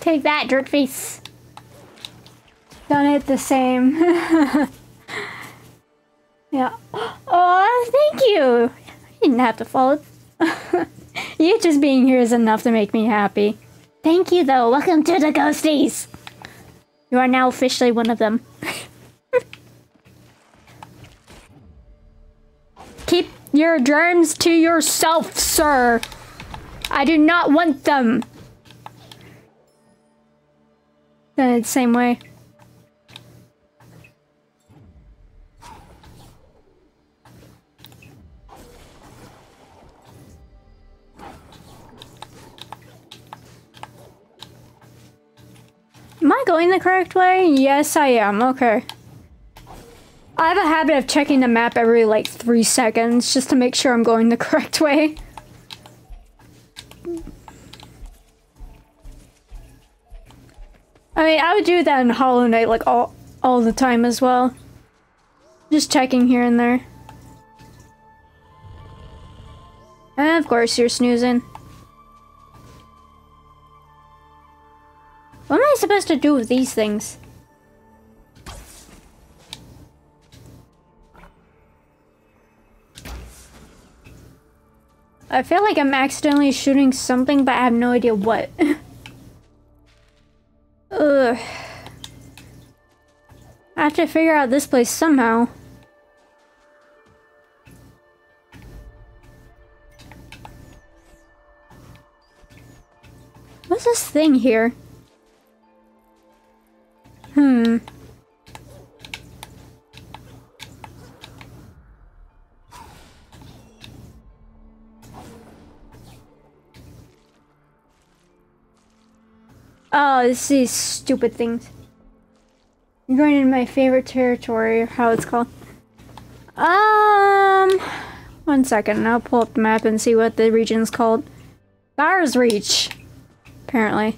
Take that, dirtface. Done it the same. Yeah. Oh, thank you. I didn't have to follow. You just being here is enough to make me happy. Thank you, though. Welcome to the ghosties. You are now officially one of them. Keep your germs to yourself, sir. I do not want them. The same way. Am I going the correct way? Yes, I am. Okay. I have a habit of checking the map every like 3 seconds just to make sure I'm going the correct way. I mean, I would do that in Hollow Knight like all the time as well. Just checking here and there. And of course you're snoozing. What am I supposed to do with these things? I feel like I'm accidentally shooting something, but I have no idea what. Ugh. I have to figure out this place somehow. What's this thing here? Oh, it's these stupid things. I'm going into my favorite territory, or how it's called. One second, I'll pull up the map and see what the region's called. Baur's Reach, apparently.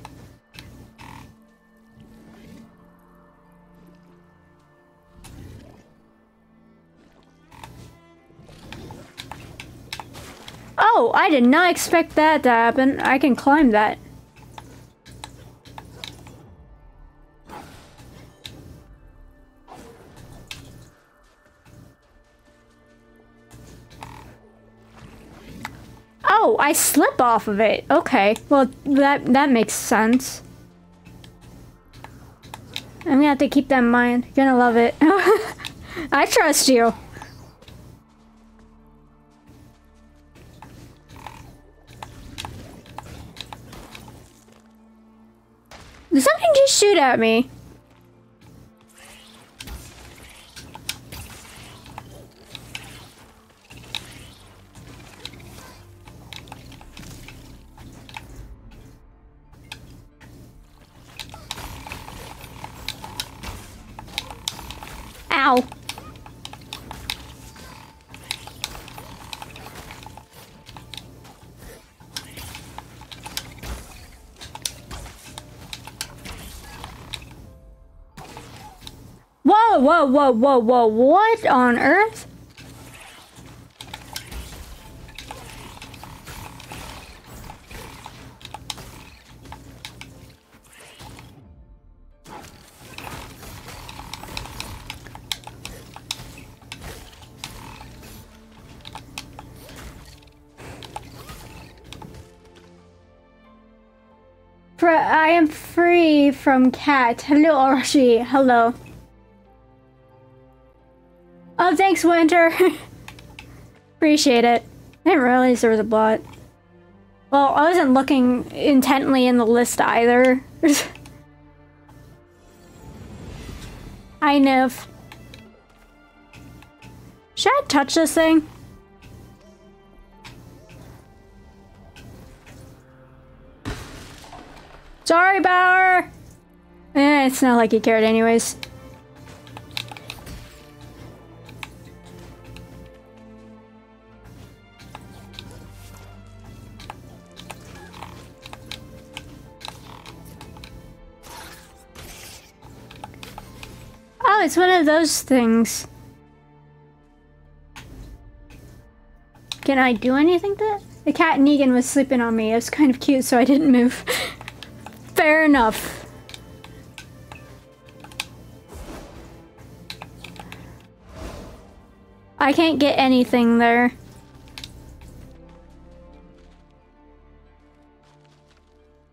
Oh, I did not expect that to happen. I can climb that. Oh, I slip off of it. Okay, well, that makes sense. I'm gonna have to keep that in mind. You're gonna love it. I trust you. Did something just shoot at me? Whoa, what on earth? I am free from cat. Hello, Orochi. Hello. Oh, thanks, Winter. Appreciate it. I didn't realize there was a bot. Well, I wasn't looking intently in the list either. I know. Should I touch this thing? Sorry, Bauer! It's not like he cared anyways. Oh, it's one of those things. Can I do anything to it? The cat Negan was sleeping on me. It was kind of cute, so I didn't move. Fair enough. I can't get anything there.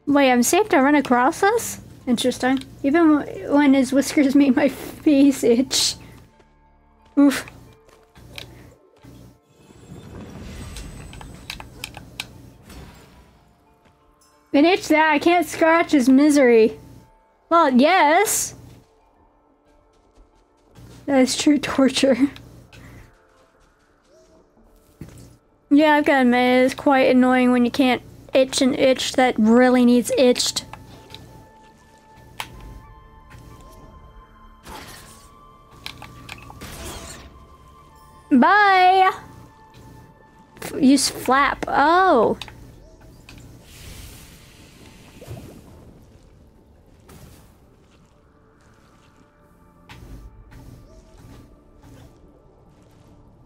Wait, I'm safe to run across this? Interesting. Even when his whiskers made my face itch. Oof. An itch that I can't scratch is misery. Well, yes. That is true torture. Yeah, I've got to admit, it's quite annoying when you can't itch an itch that really needs itched. Bye! Use flap. Oh.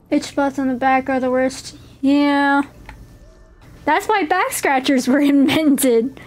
Itch spots on the back are the worst. Yeah. That's why back scratchers were invented.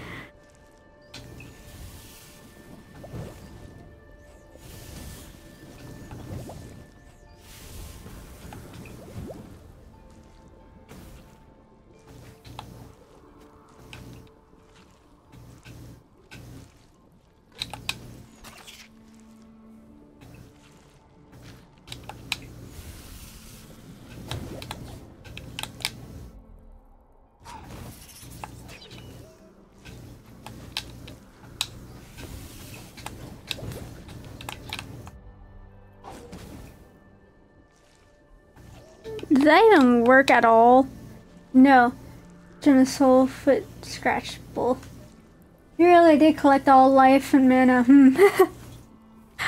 They don't work at all. No. Genesis whole foot scratch bull. You really did collect all life and mana.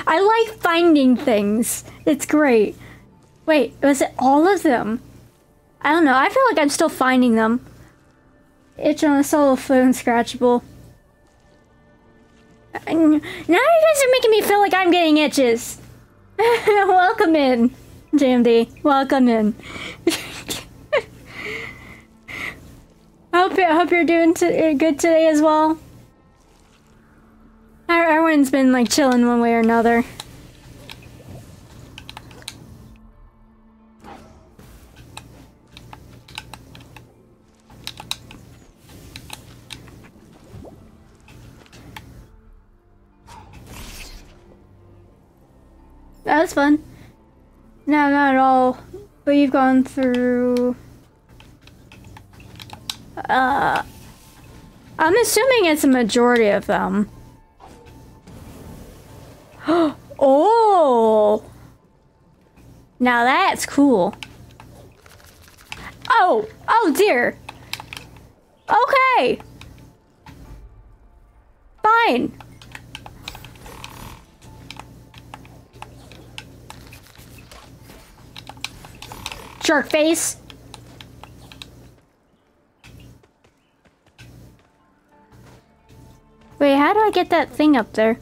I like finding things. It's great. Wait, was it all of them? I don't know. I feel like I'm still finding them. Itch on a solo foot and scratchable. Now you guys are making me feel like I'm getting itches. Welcome in. JMD, welcome in. I hope you're doing good today as well. Everyone's been like chilling one way or another. That was fun. No, not at all. But you've gone through... I'm assuming it's a majority of them. Oh! Now that's cool. Oh! Oh dear! Okay! Fine! Shark face. Wait, how do I get that thing up there?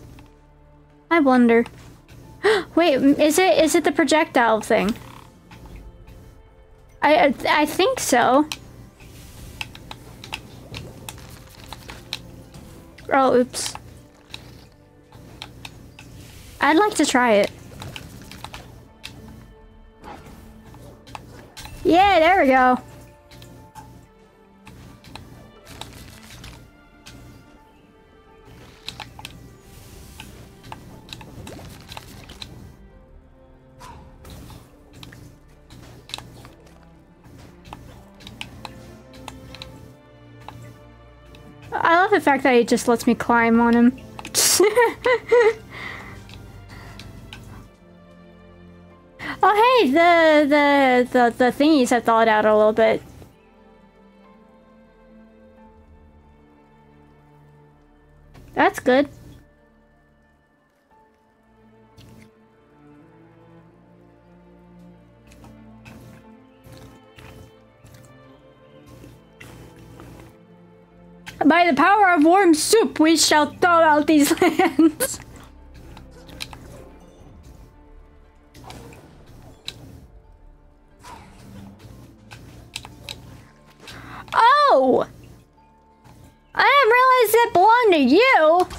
I wonder. Wait, is it the projectile thing? I think so. Oh, oops. I'd like to try it. Yeah, there we go. I love the fact that he just lets me climb on him. Oh hey, the thingies have thawed out a little bit. That's good. By the power of warm soup, we shall thaw out these lands. Oh! I didn't realize that belonged to you!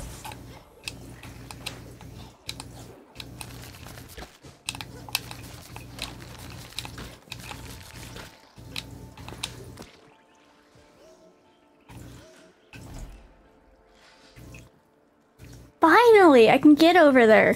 Finally, I can get over there.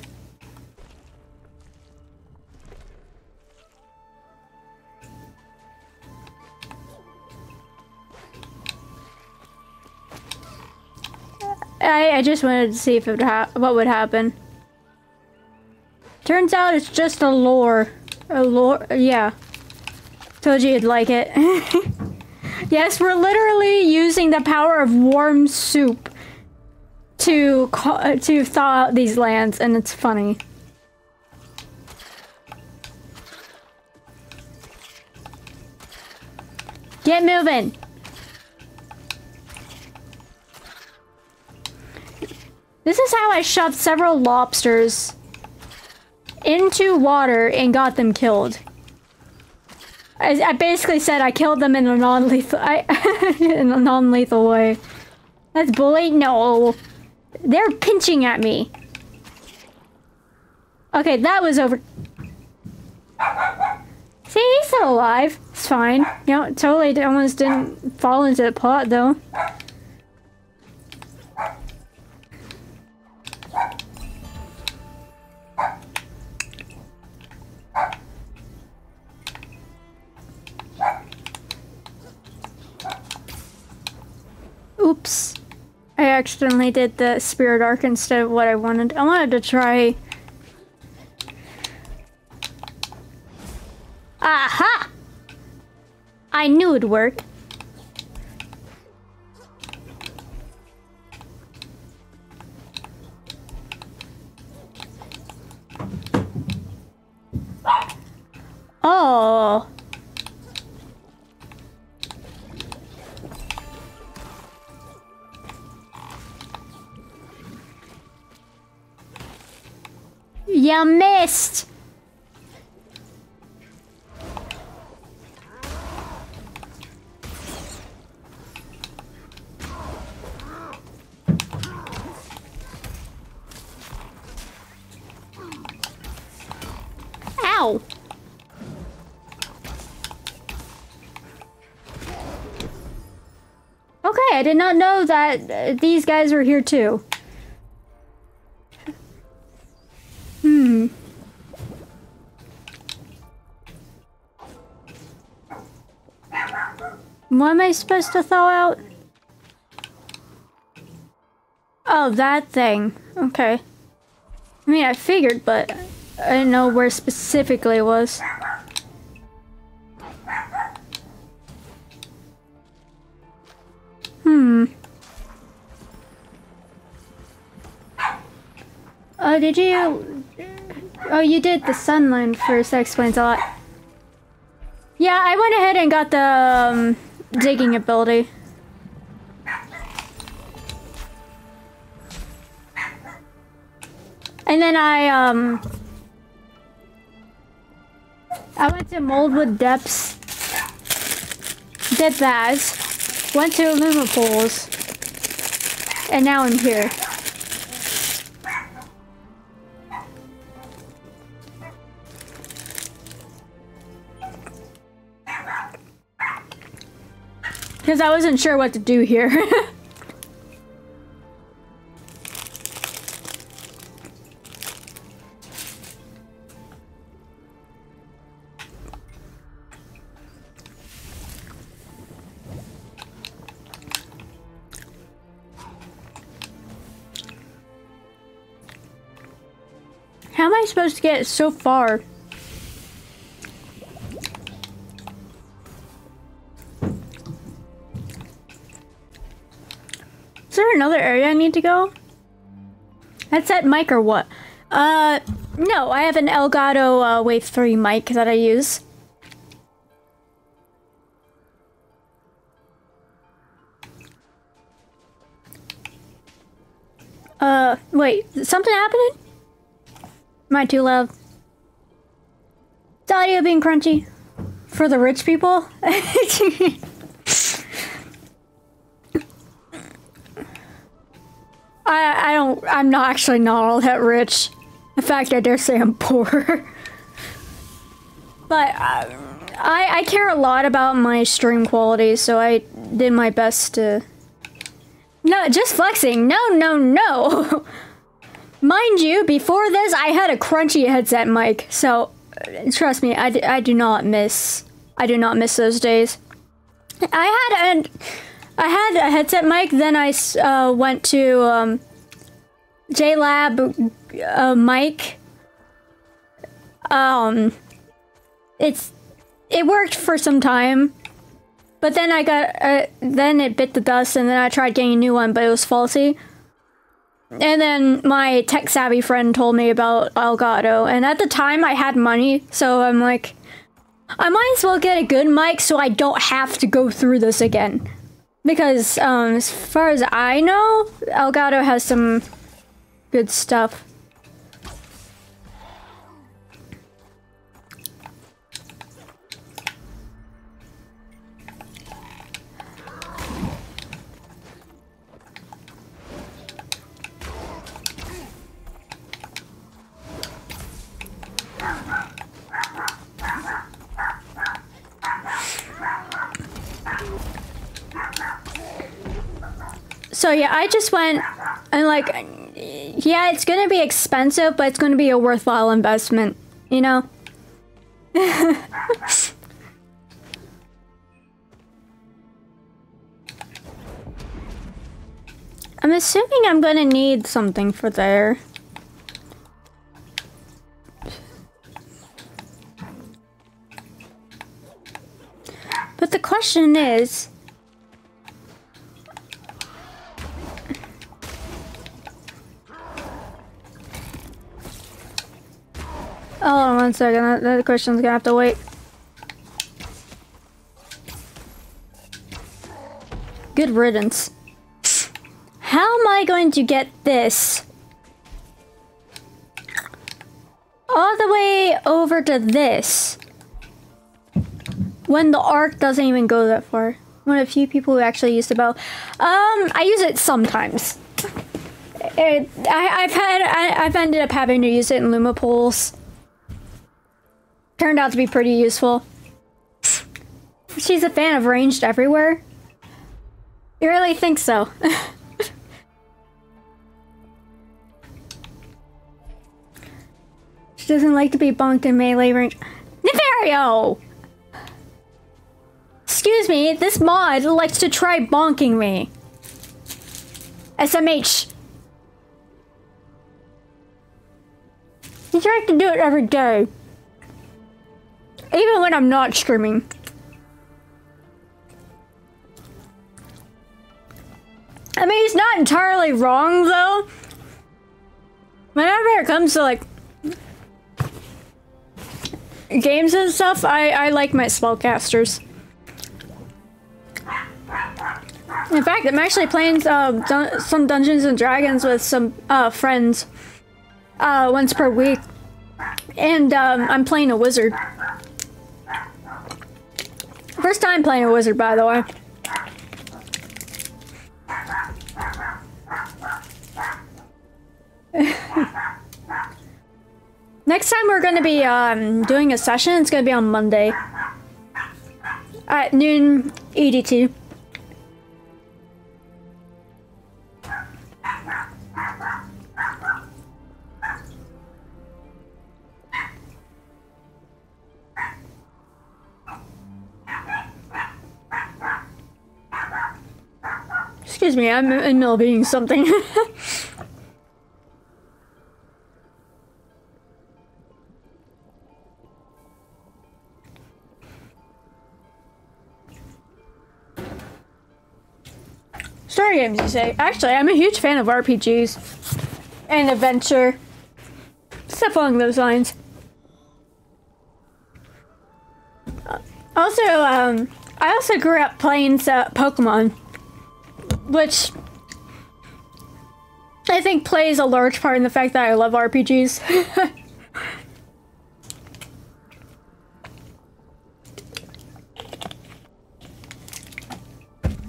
I just wanted to see if it what would happen. Turns out it's just a lore. A lore, yeah. Told you you'd like it. Yes, we're literally using the power of warm soup to thaw out these lands, and it's funny. Get moving! This is how I shoved several lobsters into water and got them killed. I basically said I killed them in a non-lethal way. That's bully? No. They're pinching at me. Okay, that was over. See, he's still alive. It's fine. You know, totally almost didn't fall into the pot, though. Oops. I accidentally did the Spirit Arc instead of what I wanted. I wanted to try... Aha! I knew it'd work. Oh... You missed! Ow! Okay, I did not know that these guys were here too. What am I supposed to thaw out? Oh, that thing. Okay. I mean, I figured, but I didn't know where specifically it was. Oh, did you... Oh, you did the sunline first. That explains a lot. Yeah, I went ahead and got the... digging ability. And then I I went to Moldwood Depths, did that, went to Luma Pools, and now I'm here. Because I wasn't sure what to do here. How am I supposed to get so far? Another area I need to go? That's that mic or what? No, I have an Elgato Wave 3 mic that I use. Wait, is something happening? Am I too loud? Is audio being crunchy? For the rich people? I'm not actually not all that rich. In fact, I dare say I'm poor. But I care a lot about my stream quality, so I did my best to... No, just flexing. No, no, no. Mind you, before this, I had a crunchy headset mic. So trust me, I do not miss. I do not miss those days. I had a headset mic, then I went to JLab mic. It worked for some time, but then I got then it bit the dust, and then I tried getting a new one, but it was faulty. And then my tech savvy friend told me about Elgato, and at the time I had money, so I'm like, I might as well get a good mic so I don't have to go through this again. Because, as far as I know, Elgato has some good stuff. So yeah, I just went and like, yeah, it's gonna be expensive, but it's gonna be a worthwhile investment, you know? I'm assuming I'm gonna need something for there. But the question is, hold on one second, that question's gonna have to wait. Good riddance. How am I going to get this all the way over to this when the arc doesn't even go that far? One of the few people who actually use the bow. I use it sometimes. I've ended up having to use it in Luma Pools. Turned out to be pretty useful. She's a fan of ranged everywhere. You really think so? She doesn't like to be bonked in melee range. Nefario! Excuse me, this mod likes to try bonking me. SMH. You try to do it every day. Even when I'm not streaming. I mean, he's not entirely wrong, though. Whenever it comes to, like, games and stuff, I like my spellcasters. In fact, I'm actually playing some Dungeons and Dragons with some friends once per week. And I'm playing a wizard. First time playing a wizard, by the way. Next time we're going to be doing a session. It's going to be on Monday at noon EDT. Excuse me, I'm in the middle of eating something. Story games, you say? Actually, I'm a huge fan of RPGs and adventure, stuff along those lines. Also, I also grew up playing Pokemon, which I think plays a large part in the fact that I love RPGs.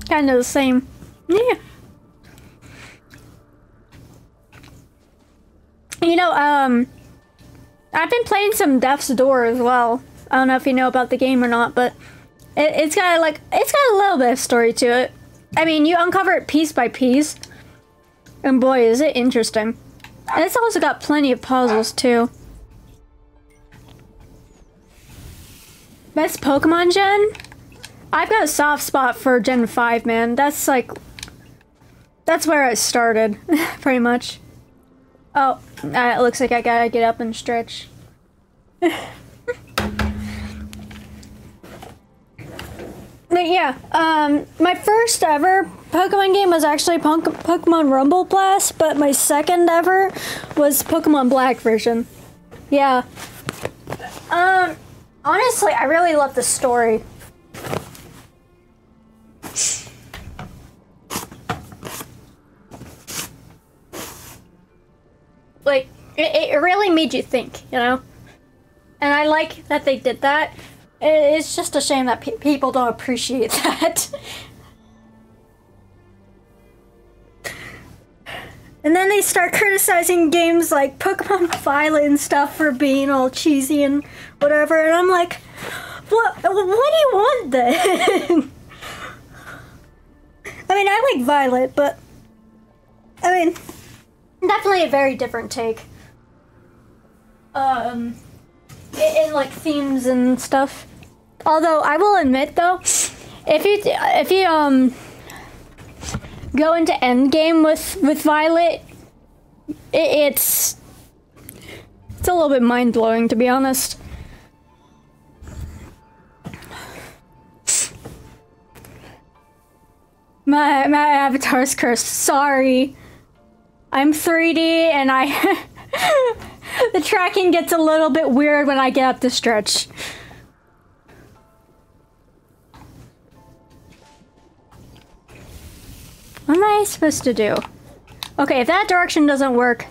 Kind of the same. Yeah. You know, I've been playing some Death's Door as well. I don't know if you know about the game or not, but it's got a little bit of story to it. I mean, you uncover it piece by piece, and boy, is it interesting. And it's also got plenty of puzzles, too. Best Pokemon Gen? I've got a soft spot for Gen 5, man. That's like... that's where it started, pretty much. Oh, it looks like I gotta get up and stretch. Yeah, my first ever Pokemon game was actually Pokemon Rumble Blast, but my second ever was Pokemon Black version. Yeah. Honestly, I really love the story. Like, it really made you think, you know? And I like that they did that. It's just a shame that people don't appreciate that. And then they start criticizing games like Pokemon Violet and stuff for being all cheesy and whatever, and I'm like, what do you want then? I mean, I like Violet, but... I mean, definitely a very different take. In like themes and stuff. Although I will admit though, if you go into endgame with Violet, it's a little bit mind blowing, to be honest. My avatar's cursed. Sorry, I'm 3D and I. The tracking gets a little bit weird when I get up to stretch. What am I supposed to do? Okay, if that direction doesn't work...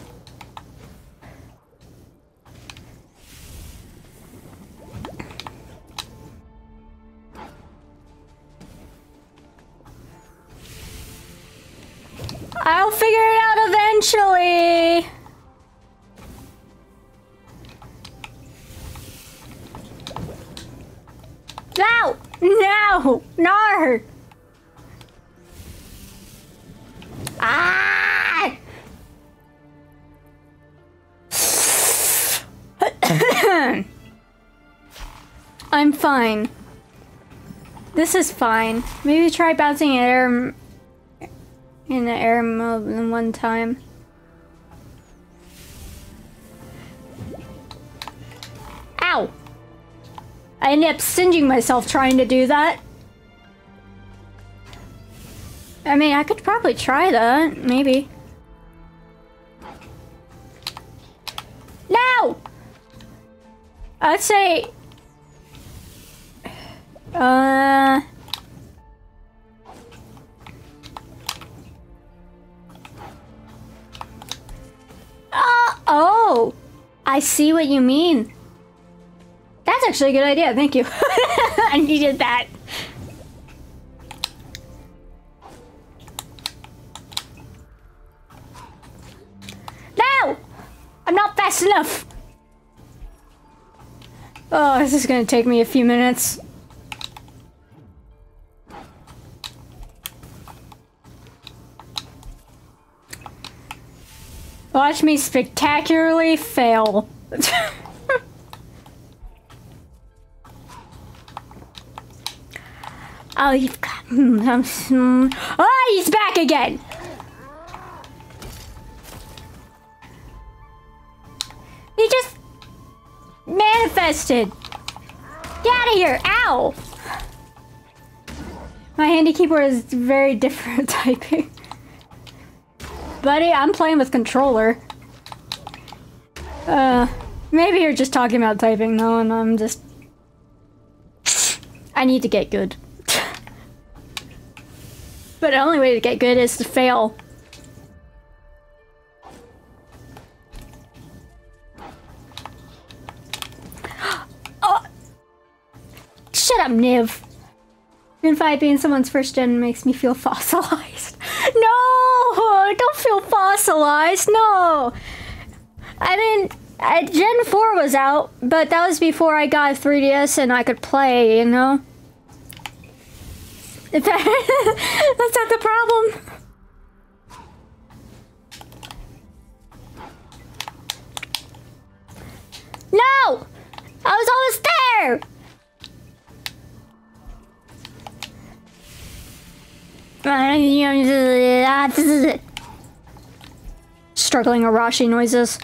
I'll figure it out eventually! No! No! No! Ah! I'm fine. This is fine. Maybe try bouncing in the air mode one time. Ow! I ended up singeing myself trying to do that. I mean, I could probably try that, maybe. No! I'd say... Oh! I see what you mean. That's actually a good idea, thank you. I needed that. I'm not fast enough! Oh, this is gonna take me a few minutes. Watch me spectacularly fail. Oh, you've got... Oh, he's back again! He just... manifested! Get out of here! Ow! My handy keyboard is very different typing. Buddy, I'm playing with controller. Maybe you're just talking about typing though, and I'm just... I need to get good. But the only way to get good is to fail. Oh! Shut up, Niv. Minfight being someone's first gen makes me feel fossilized. No! Don't feel fossilized, no! I mean, Gen 4 was out, but that was before I got a 3DS and I could play, you know? That's not the problem. No! I was almost there! Struggling Arashi noises.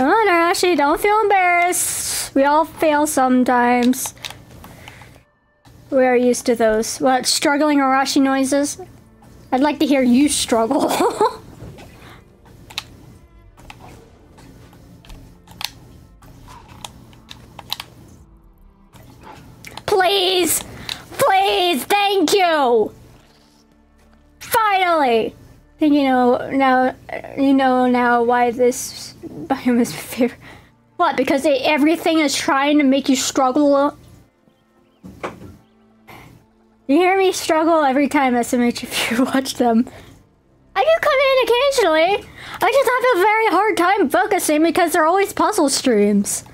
Oh, Narashi, don't feel embarrassed. We all fail sometimes. We are used to those. What, struggling Arashi noises? I'd like to hear you struggle. Please! Please! Thank you! Finally! I think you know now why this biome is my favorite. What? Because everything is trying to make you struggle. You hear me struggle every time SMH if you watch them. I do come in occasionally. I just have a very hard time focusing because they're always puzzle streams.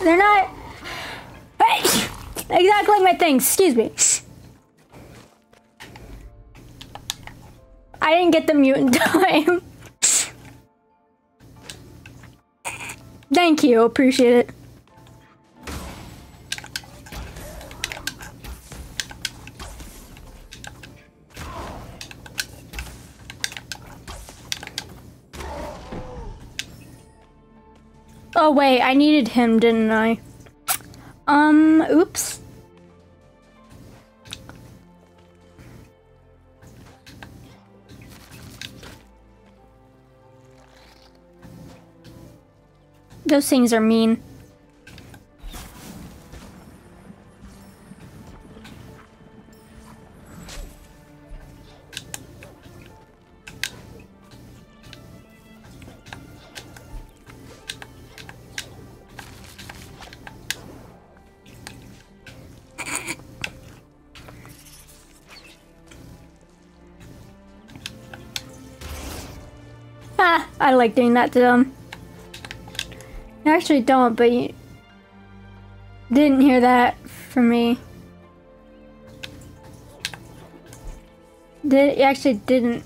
They're not. Exactly my thing, excuse me. I didn't get the mute in time. Thank you, appreciate it. Oh wait, I needed him, didn't I? Oops. Those things are mean. I like doing that to them. I actually don't, but you didn't hear that from me. You actually didn't.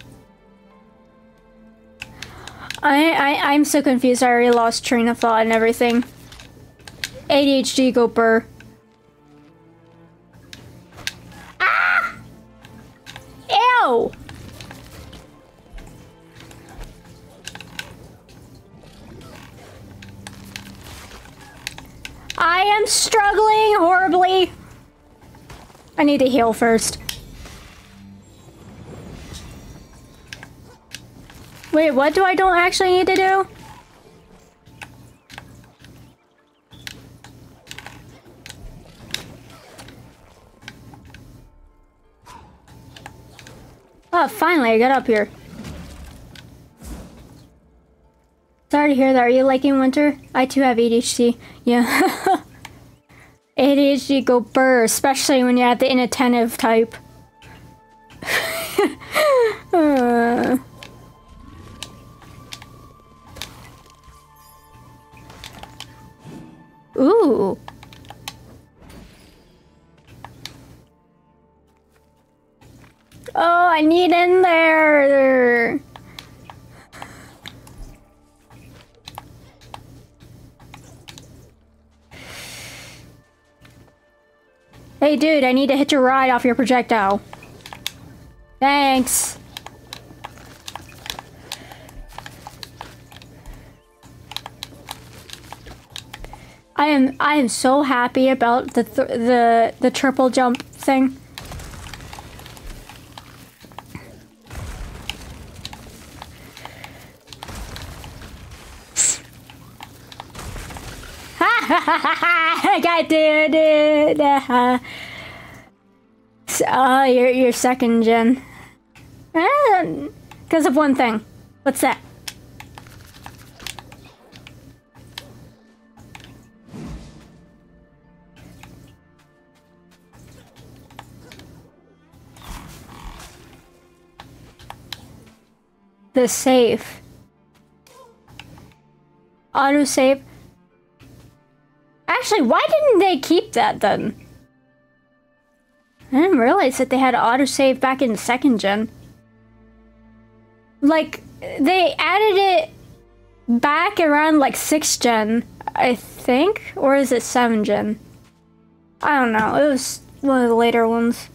I'm so confused. I already lost train of thought and everything. ADHD go burr. Ah! Ew! I am struggling horribly. I need to heal first. Wait, what do I don't actually need to do? Oh, finally, I got up here. Sorry sorry to hear that. Are you liking winter? I too have ADHD. Yeah. ADHD go burr, especially when you add the inattentive type. Ooh. Oh, I need in there. Hey dude, I need to hit your ride off your projectile. Thanks. I am so happy about the triple jump thing. I got it. Oh, you're second gen. Because of one thing. What's that? The save. Auto save. Actually, why didn't they keep that then? I didn't realize that they had autosave back in second gen. Like, they added it back around like 6th gen, I think? Or is it 7th gen? I don't know. It was one of the later ones.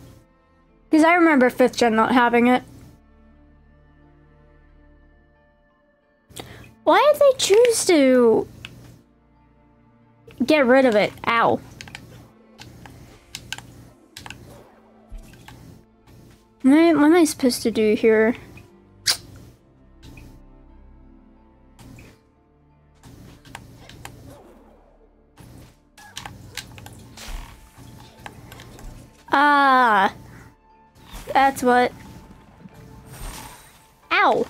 Because I remember 5th gen not having it. Why did they choose to get rid of it? Ow. What am I supposed to do here? Ah, that's what. Ow.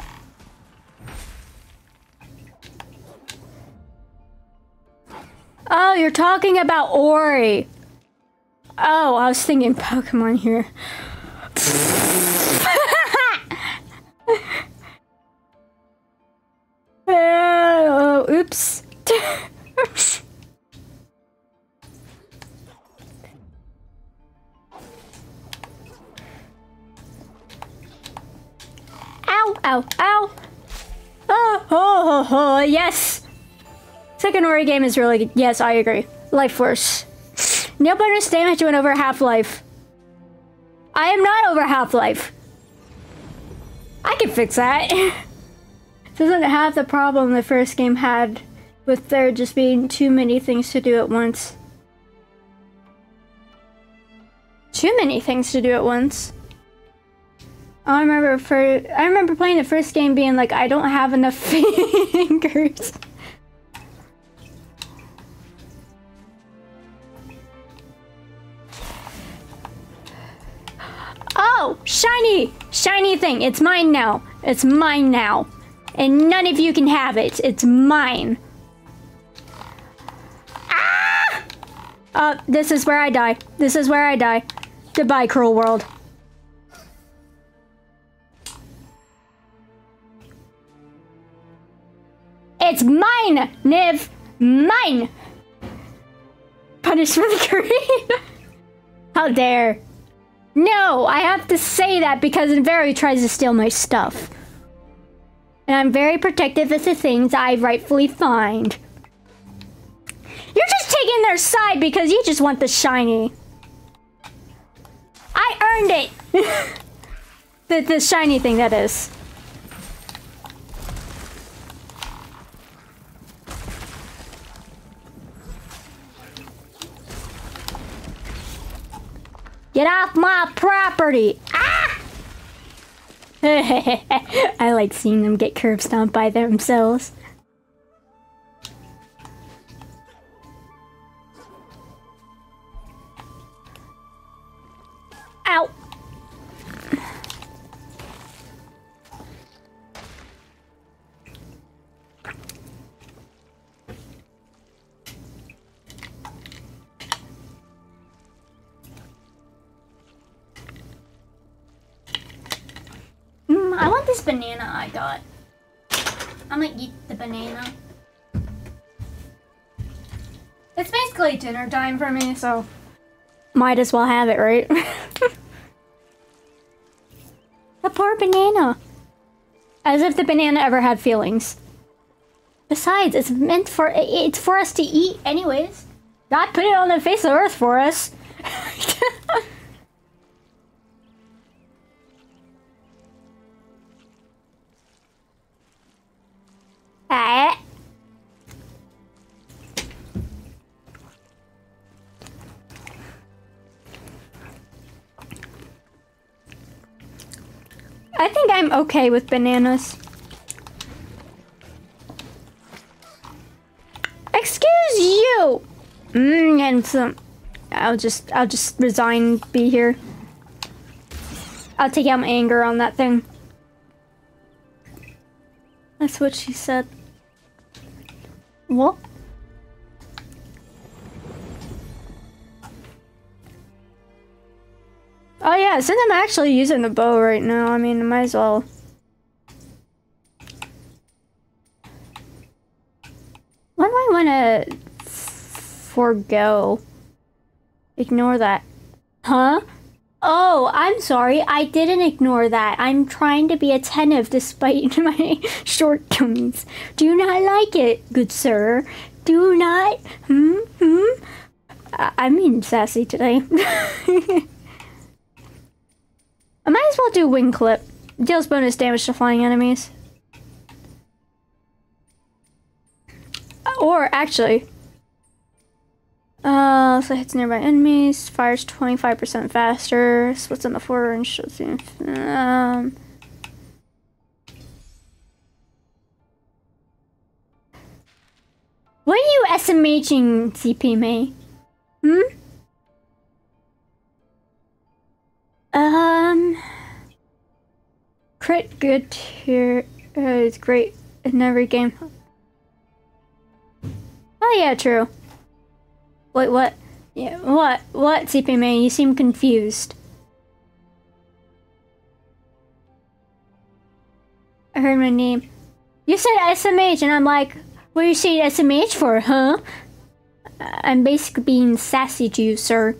Oh, you're talking about Ori. Oh, I was thinking Pokemon here. Oh, oops. Ow, ow, ow. Oh, oh, oh, oh, yes. Second Ori game is really good. Yes, I agree. Life Force. No bonus damage went over half-life. I am not over half-life. I can fix that. Doesn't have the problem the first game had with there just being too many things to do at once. Too many things to do at once. I remember playing the first game being like, I don't have enough fingers. Oh, shiny! Shiny thing. It's mine now. It's mine now. And none of you can have it. It's mine. Ah! This is where I die. This is where I die. Goodbye, cruel world. It's mine, Niv. Mine. Punish for the greed. How dare. No, I have to say that because Inveri tries to steal my stuff. And I'm very protective of the things I rightfully find. You're just taking their side because you just want the shiny. I earned it! the shiny thing, that is. Get off my property! Ah! I like seeing them get curb stomped by themselves. Ow! this banana I got. I'm gonna eat the banana. It's basically dinner time for me, so might as well have it, right? The poor banana. As if the banana ever had feelings. Besides, it's meant for, it's for us to eat anyways. God put it on the face of Earth for us. Ah. I think I'm okay with bananas. Excuse you. And some, I'll just resign, be here. I'll take out my anger on that thing. That's what she said. What? Oh yeah, since I'm actually using the bow right now, I mean, I might as well. What do I want to forego? Ignore that. Huh? Oh, I'm sorry, I didn't ignore that. I'm trying to be attentive despite my shortcomings. Do not like it, good sir. Do not. I'm being sassy today. I might as well do wing clip. Deals bonus damage to flying enemies. Or actually, so hits nearby enemies. Fires 25% faster. Splits on the floor and shoots. What are you SMHing, CP May? Hmm. Crit good here. It's great in every game. Oh yeah, true. Wait, what? Yeah, what? What, CPMA? You seem confused. I heard my name. You said SMH, and I'm like, what are you saying SMH for, huh? I'm basically being sassy to you, sir.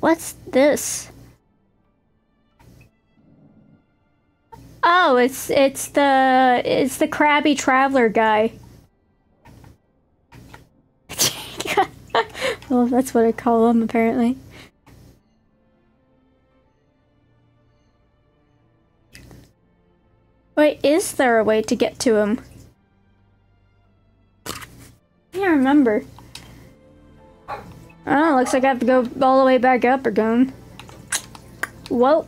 What's this? Oh, it's the crabby traveler guy. Well, that's what I call him apparently. Wait, is there a way to get to him? I can't remember. Oh, looks like I have to go all the way back up again. Whoa.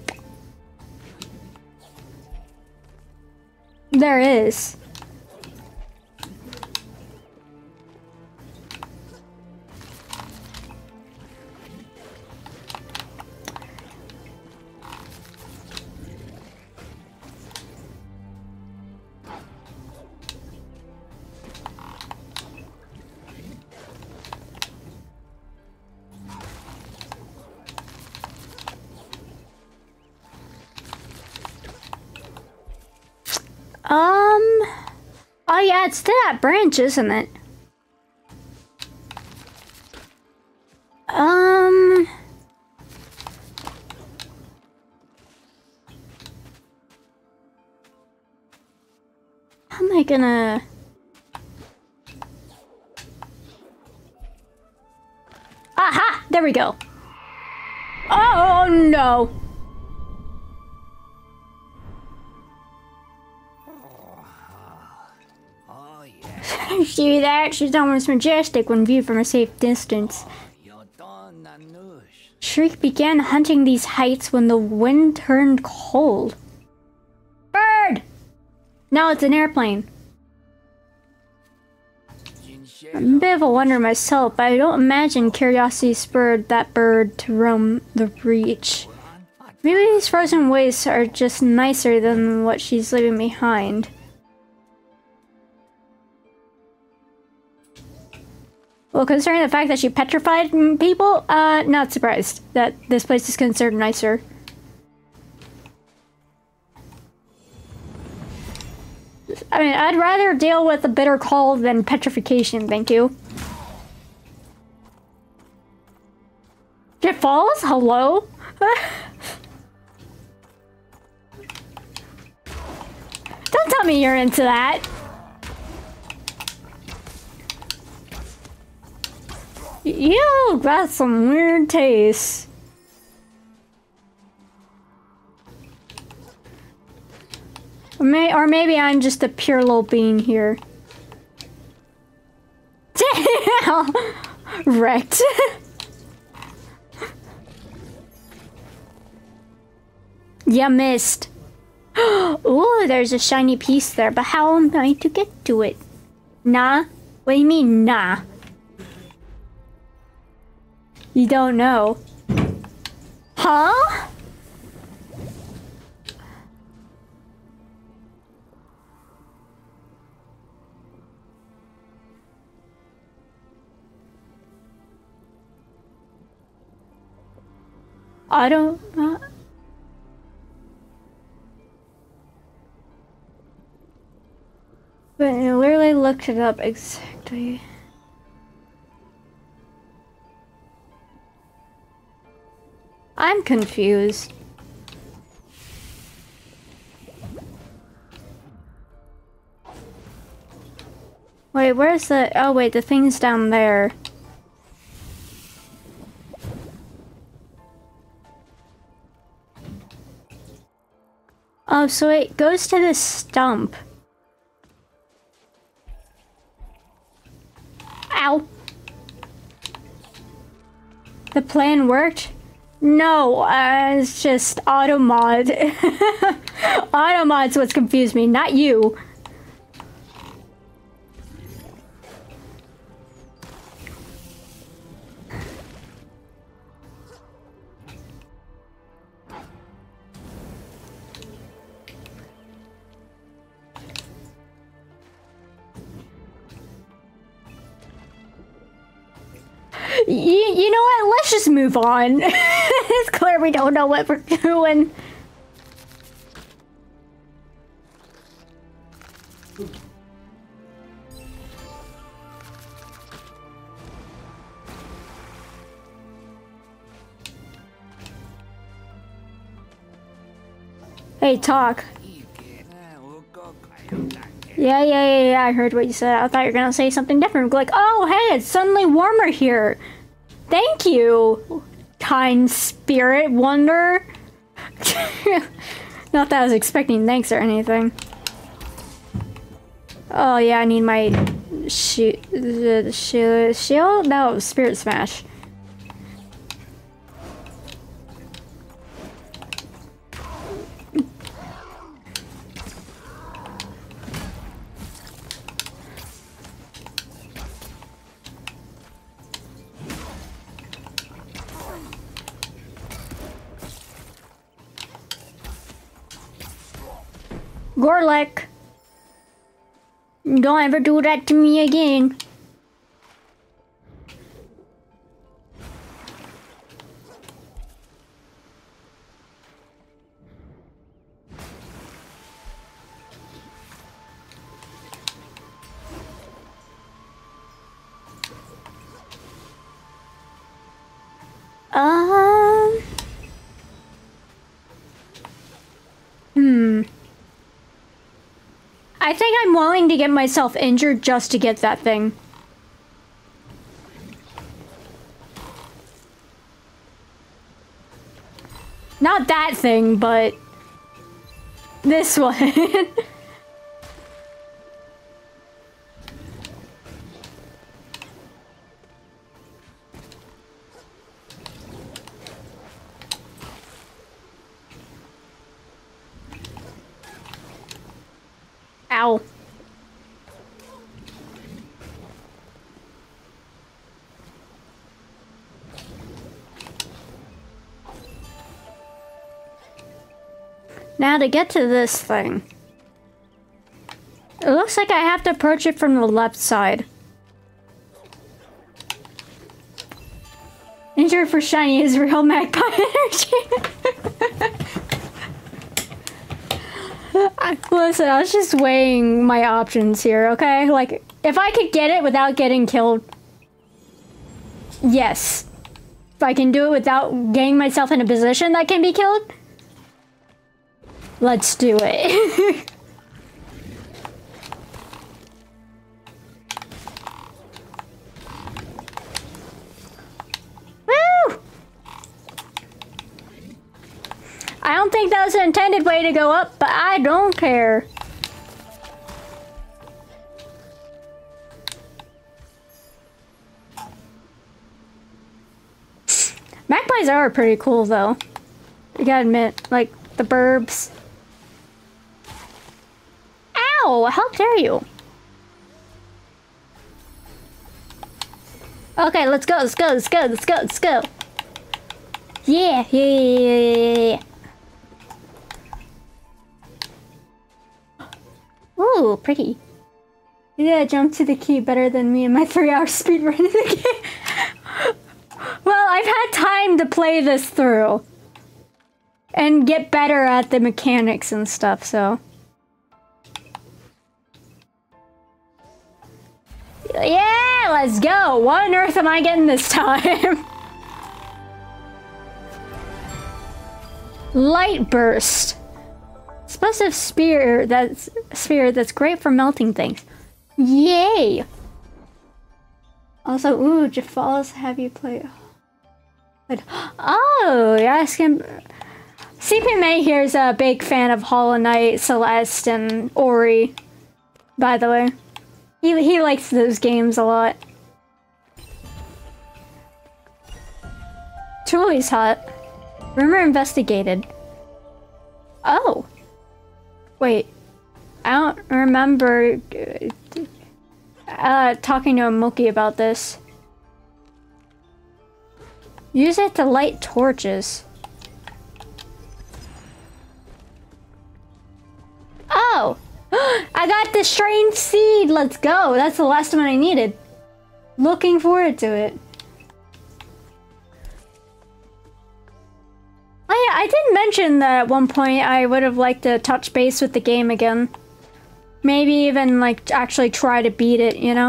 There is. Oh yeah, it's to that branch, isn't it? How am I gonna? Aha! There we go. Oh no! See that? She's almost majestic when viewed from a safe distance. Shriek began hunting these heights when the wind turned cold. Bird! Now it's an airplane. I'm a bit of a wonder myself, but I don't imagine curiosity spurred that bird to roam the reach. Maybe these frozen wastes are just nicer than what she's leaving behind. Well, concerning the fact that she petrified people, not surprised that this place is considered nicer. I mean, I'd rather deal with a bitter cold than petrification, thank you. It falls? Hello? Don't tell me you're into that. You got some weird tastes. Or maybe I'm just a pure little bean here. Damn! Wrecked. You missed. Ooh, there's a shiny piece there, but how am I to get to it? Nah? What do you mean, nah? You don't know. Huh? I don't know. But I literally looked it up exactly. I'm confused. Wait, where's the... Oh, wait, the thing's down there. Oh, so it goes to this stump. Ow. The plan worked? No, it's just automod. Automod's what's confused me, not you. You know what? Let's just move on. It's clear we don't know what we're doing. Hey, talk. Yeah, I heard what you said. I thought you were gonna say something different. Like, oh, hey, it's suddenly warmer here. Thank you, kind spirit wonder. Not that I was expecting thanks or anything. Oh yeah, I need my shield? No, spirit smash. Gorlek, don't ever do that to me again. I think I'm willing to get myself injured just to get that thing. Not that thing, but this one. Ow. Now to get to this thing. It looks like I have to approach it from the left side. Ranger for shiny is real magpie energy. Listen, I was just weighing my options here, okay? Like, if I could get it without getting killed, yes. If I can do it without getting myself in a position that can be killed, let's do it. Woo! I don't think that was the intended way to go up, but I don't care. Magpies are pretty cool, though. You gotta admit, like, the burbs. Ow! How dare you? Okay, let's go, let's go, let's go, let's go, let's go. Yeah, yeah, yeah, yeah, yeah. Ooh, pretty. Yeah, jump to the key better than me and my 3-hour speedrun of the game. Well, I've had time to play this through and get better at the mechanics and stuff, so. Yeah, let's go! What on earth am I getting this time? Light burst. Explosive spear that's great for melting things. Yay! Also, ooh, Jafal's have you played? But, oh, yeah, I can. CP May here is a big fan of Hollow Knight, Celeste, and Ori, by the way. He likes those games a lot. Tuli's hot. Rumor investigated. Oh. Wait. I don't remember talking to a Moki about this. Use it to light torches. Oh! I got the strange seed! Let's go! That's the last one I needed. Looking forward to it. Oh yeah, I did mention that at one point I would have liked to touch base with the game again. Maybe even, like, actually try to beat it, you know?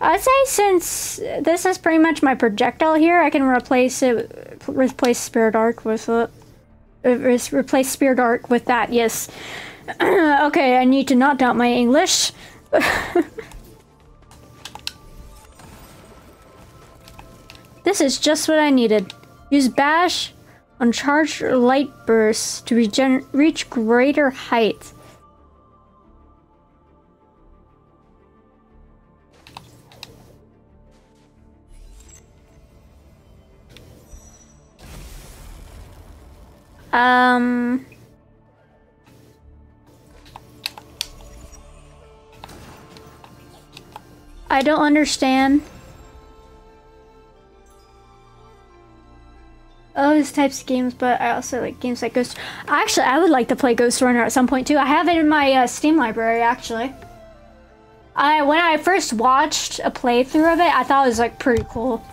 I'd say since this is pretty much my projectile here, I can replace it, replace Spirit Arc with that, yes. Okay, I need to not doubt my English. This is just what I needed. Use Bash on Charged Light Bursts to reach greater heights. I don't understand. Oh, these types of games, but I also like games like Ghost. Actually, I would like to play Ghost Runner at some point too. I have it in my Steam library, actually. When I first watched a playthrough of it, I thought it was like pretty cool.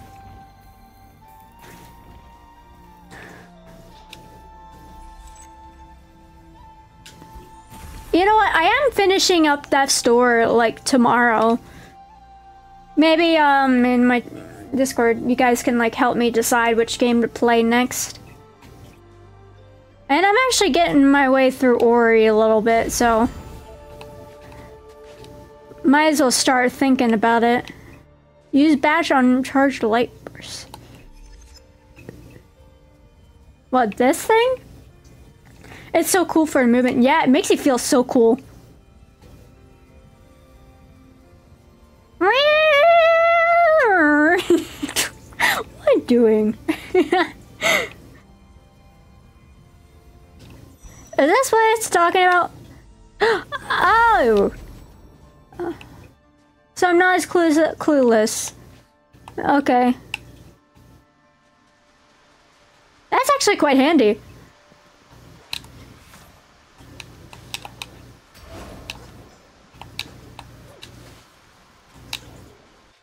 You know what? I am finishing up Death's Door like tomorrow. Maybe in my Discord, you guys can like help me decide which game to play next. And I'm actually getting my way through Ori a little bit, so might as well start thinking about it. Use Bash on Charged Light Burst. What, this thing? It's so cool for a movement. Yeah, it makes you feel so cool. What am I doing? Is this what it's talking about? Oh! So I'm not as clueless. Okay. That's actually quite handy.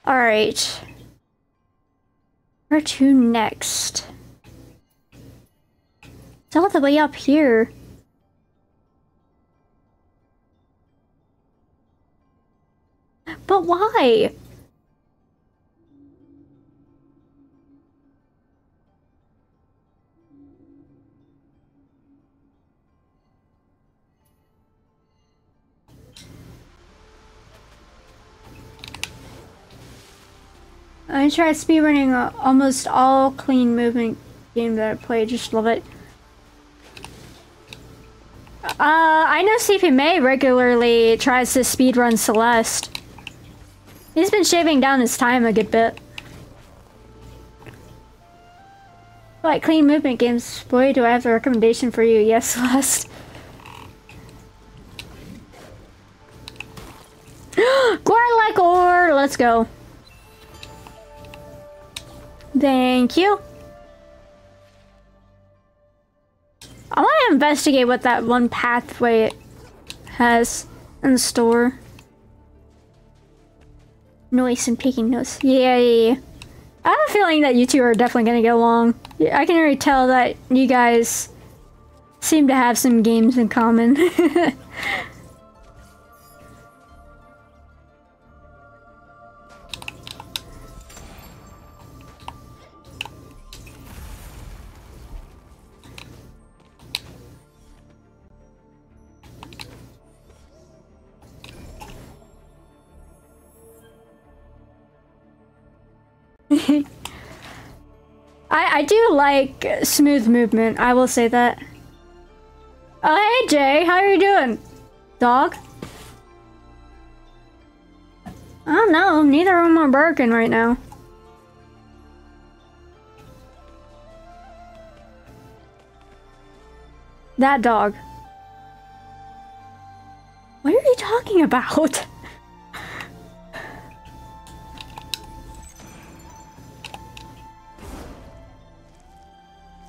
All Alright. Where to next? It's all the way up here. But why? I tried speedrunning almost all clean movement game that I played. Just love it. I know CP May regularly tries to speedrun Celeste. He's been shaving down his time a good bit. Like clean movement games, boy, do I have a recommendation for you. Yes, Celeste. Gorlek or let's go. Thank you. I want to investigate what that one pathway has in store. Noise and picking notes. Yeah. I have a feeling that you two are definitely going to get along. I can already tell that you guys seem to have some games in common. I do like smooth movement, I will say that. Oh, hey Jay, how are you doing? Dog? I don't know, neither of them are broken right now. That dog. What are you talking about?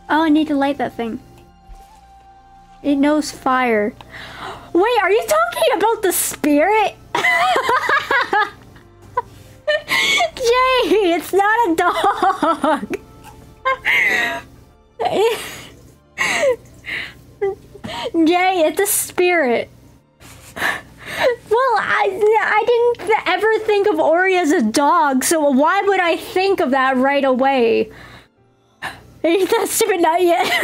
Oh, I need to light that thing. It knows fire. Wait, are you talking about the spirit? Jay, it's not a dog. Jay, it's a spirit. Well, I didn't ever think of Ori as a dog, so why would I think of that right away? Ain't that stupid? Not yet.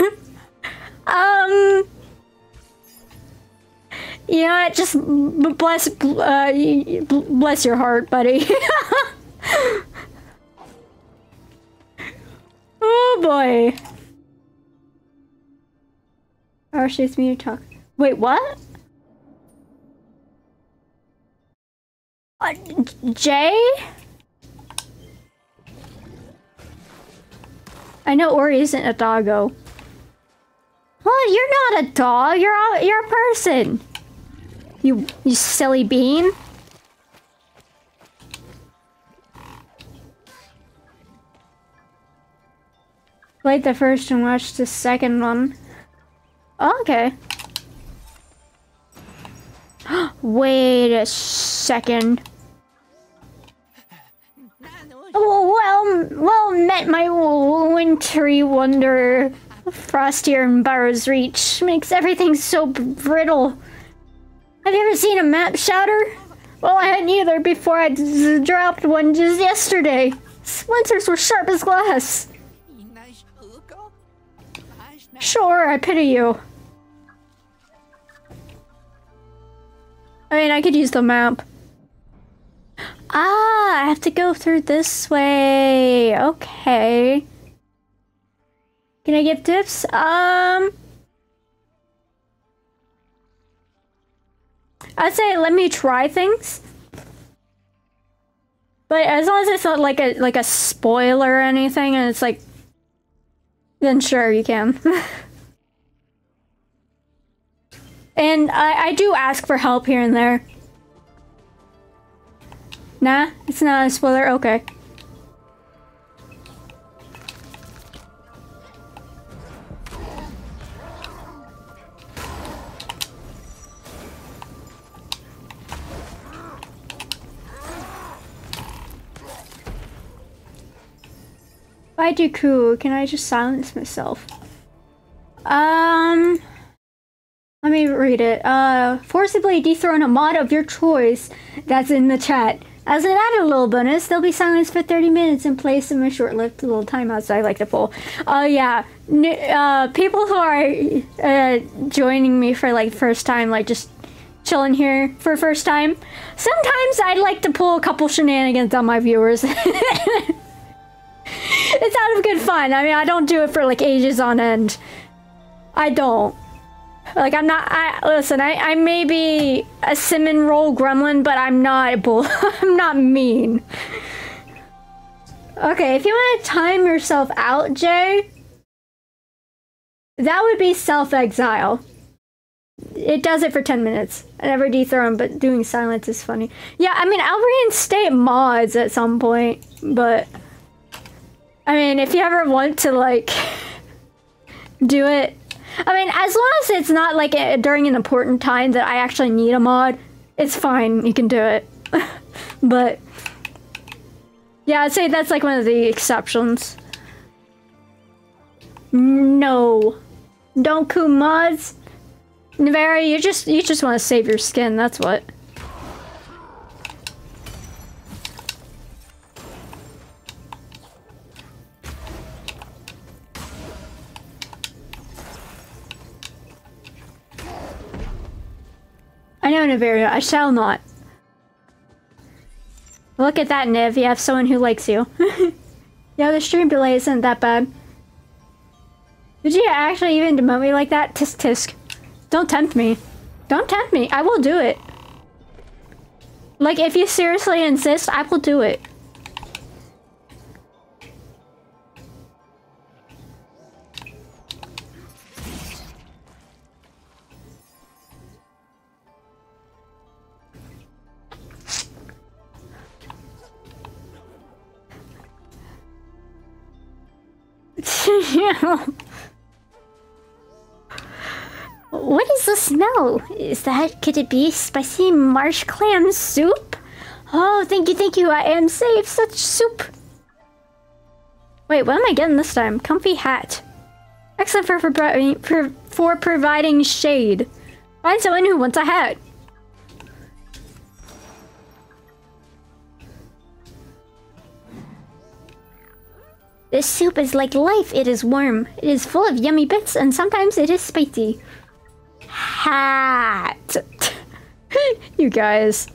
You know what? Just bless your heart, buddy. Oh boy. Or she's me to talk. Wait, what? Jay? I know Ori isn't a doggo. Well, you're not a dog. You're a person. You silly bean. Played the first and watched the second one. Oh, okay. Wait a second. Well met, my wintry wonder. Frost here in Baur's Reach makes everything so brittle. Have you ever seen a map shatter? Well, I hadn't either before I dropped one just yesterday. Splinters were sharp as glass. Sure, I pity you. I mean, I could use the map. Ah, I have to go through this way. Okay. Can I give tips? I'd say let me try things. But as long as it's not like a spoiler or anything, and it's like, then sure, you can. And I do ask for help here and there. Nah, it's not a spoiler, okay. I do cool. Can I just silence myself? Let me read it. Forcibly dethrone a mod of your choice that's in the chat. As an added little bonus, they'll be silenced for 30 minutes and placed in a short-lived little timeout, so I like to pull. Oh, yeah. People who are joining me for, like, first time, like, just chilling here for first time, sometimes I'd like to pull a couple shenanigans on my viewers. It's out of good fun. I mean, I don't do it for, like, ages on end. I don't. Like, I'm not, listen, I may be a cinnamon roll gremlin, but I'm not I'm not mean. Okay, if you want to time yourself out, Jay, that would be self-exile. It does it for 10 minutes. I never dethrone, but doing silence is funny. Yeah, I mean, I'll reinstate mods at some point, but, I mean, if you ever want to, like, do it, I mean, as long as it's not, like, during an important time that I actually need a mod, it's fine, you can do it. But, yeah, I'd say that's, like, one of the exceptions. No. Don't coup mods. Naveri, you just want to save your skin, that's what. I know, Naveri, I shall not. Look at that, Niv. You have someone who likes you. Yeah, the stream delay isn't that bad. Did you actually even demote me like that? Tisk tisk. Don't tempt me. Don't tempt me. I will do it. Like, if you seriously insist, I will do it. What is the smell? Is that, could it be spicy marsh clam soup? Oh, thank you, I am safe, such soup. Wait, what am I getting this time? Comfy hat. Excellent for providing shade. Find someone who wants a hat. This soup is like life, it is warm. It is full of yummy bits, and sometimes it is spicy. Hat! You guys.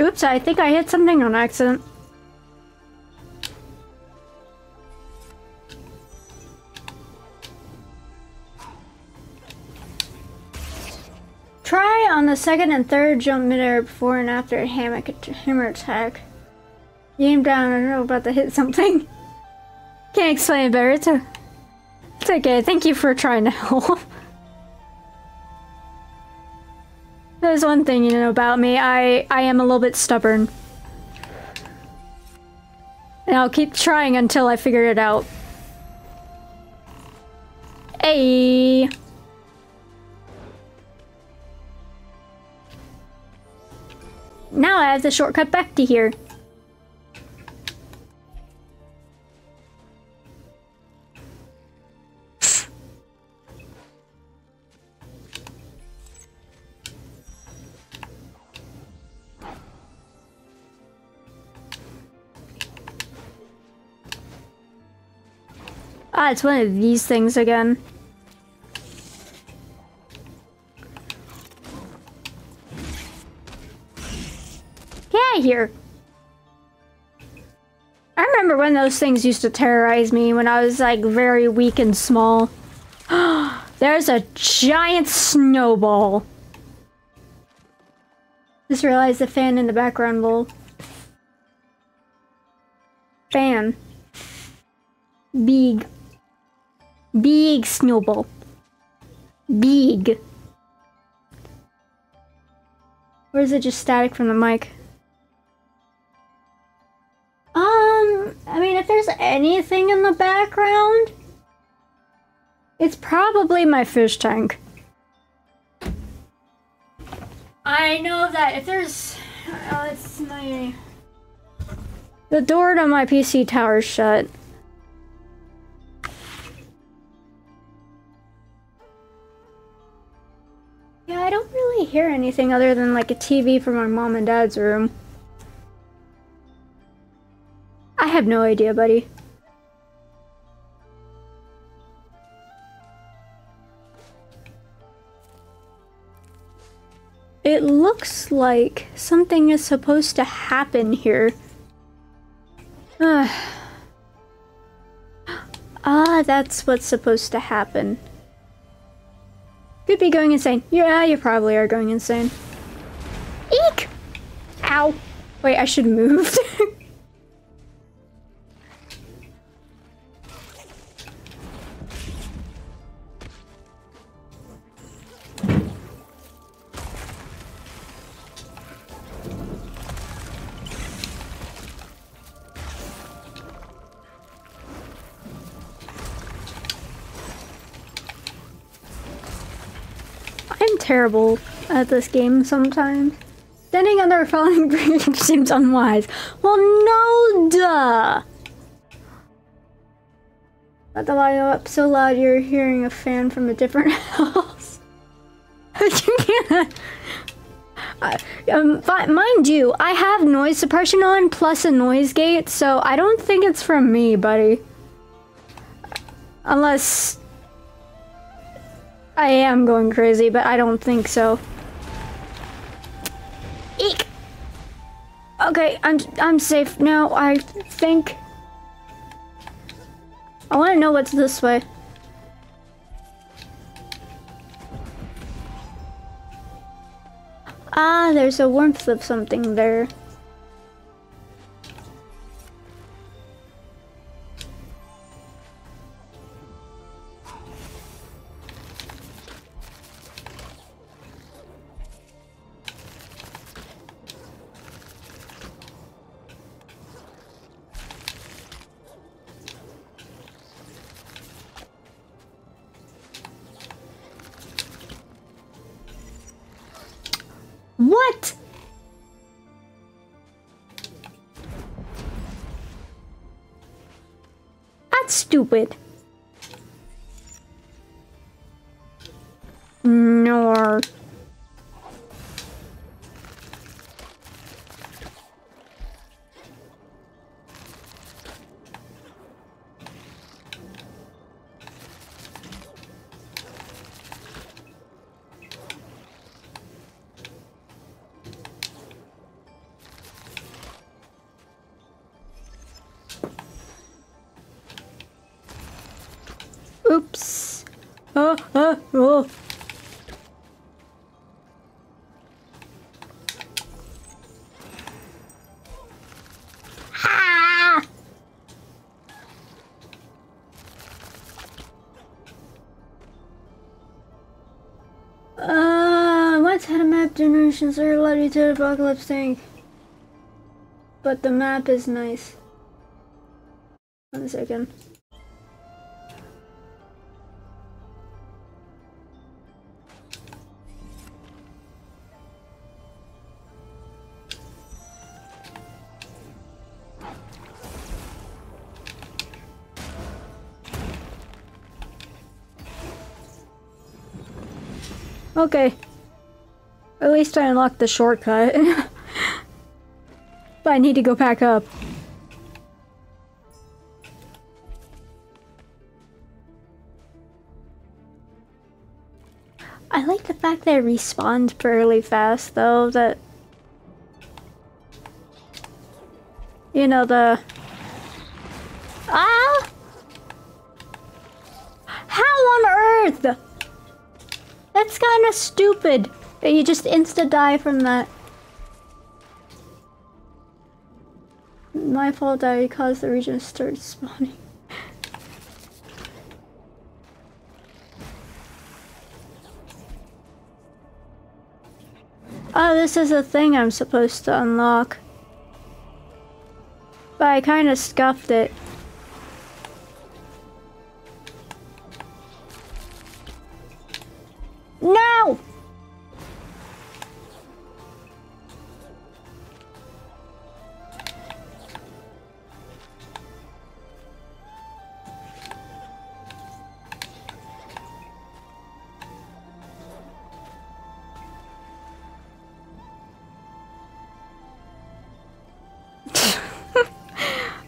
Oops, I think I hit something on accident. Try on the second and third jump midair before and after a hammer attack. You aim down and you're about to hit something. Can't explain it better. It's okay, thank you for trying to help. There's one thing you know about me, I am a little bit stubborn. And I'll keep trying until I figure it out. Hey. Now I have the shortcut back to here. Ah, it's one of these things again. Get out of here! I remember when those things used to terrorize me when I was, like, very weak and small. There's a giant snowball. Just realized the fan in the background will... Fan. Big. Big snowball. Big. Or is it just static from the mic? I mean, if there's anything in the background, it's probably my fish tank. I know that if there's... Oh, it's my... The door to my PC tower is shut. Yeah, I don't really hear anything other than like a TV from my mom and dad's room. I have no idea, buddy. It looks like something is supposed to happen here. Ah, that's what's supposed to happen. Could be going insane. Yeah, you probably are going insane. Eek! Ow. Wait, I should move. Terrible at this game sometimes. Standing under a falling branch seems unwise. Well, no, duh! Let the audio up so loud you're hearing a fan from a different house. You can't. Mind you, I have noise suppression on plus a noise gate, so I don't think it's from me, buddy. Unless... I am going crazy, but I don't think so. Eek! Okay, I'm safe now, I think. I want to know what's this way. Ah, there's a warmth of something there. What? That's stupid. Nor. Oops. Oh. Ah! Once had a map generations that led me to the apocalypse thing. But the map is nice. One second. Okay. At least I unlocked the shortcut. But I need to go pack up. I like the fact that I respawned fairly fast, though, that... You know, the... Ah! How on earth?! That's kinda stupid that you just insta-die from that. Nightfall died because the region started spawning. Oh, this is a thing I'm supposed to unlock. But I kind of scuffed it. No!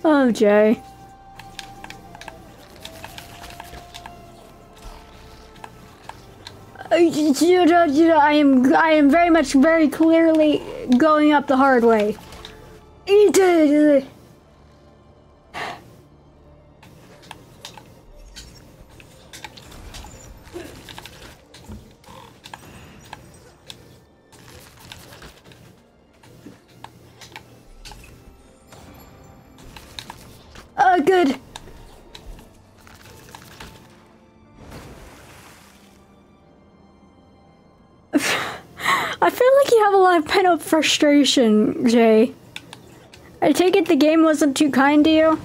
Oh, Jay. I am very much, very clearly going up the hard way. Oh, good. I feel like you have a lot of pent-up frustration, Jay. I take it the game wasn't too kind to you?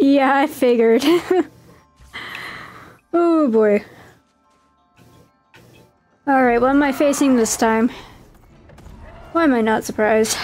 Yeah, I figured. Oh boy. Alright, what am I facing this time? Why am I not surprised?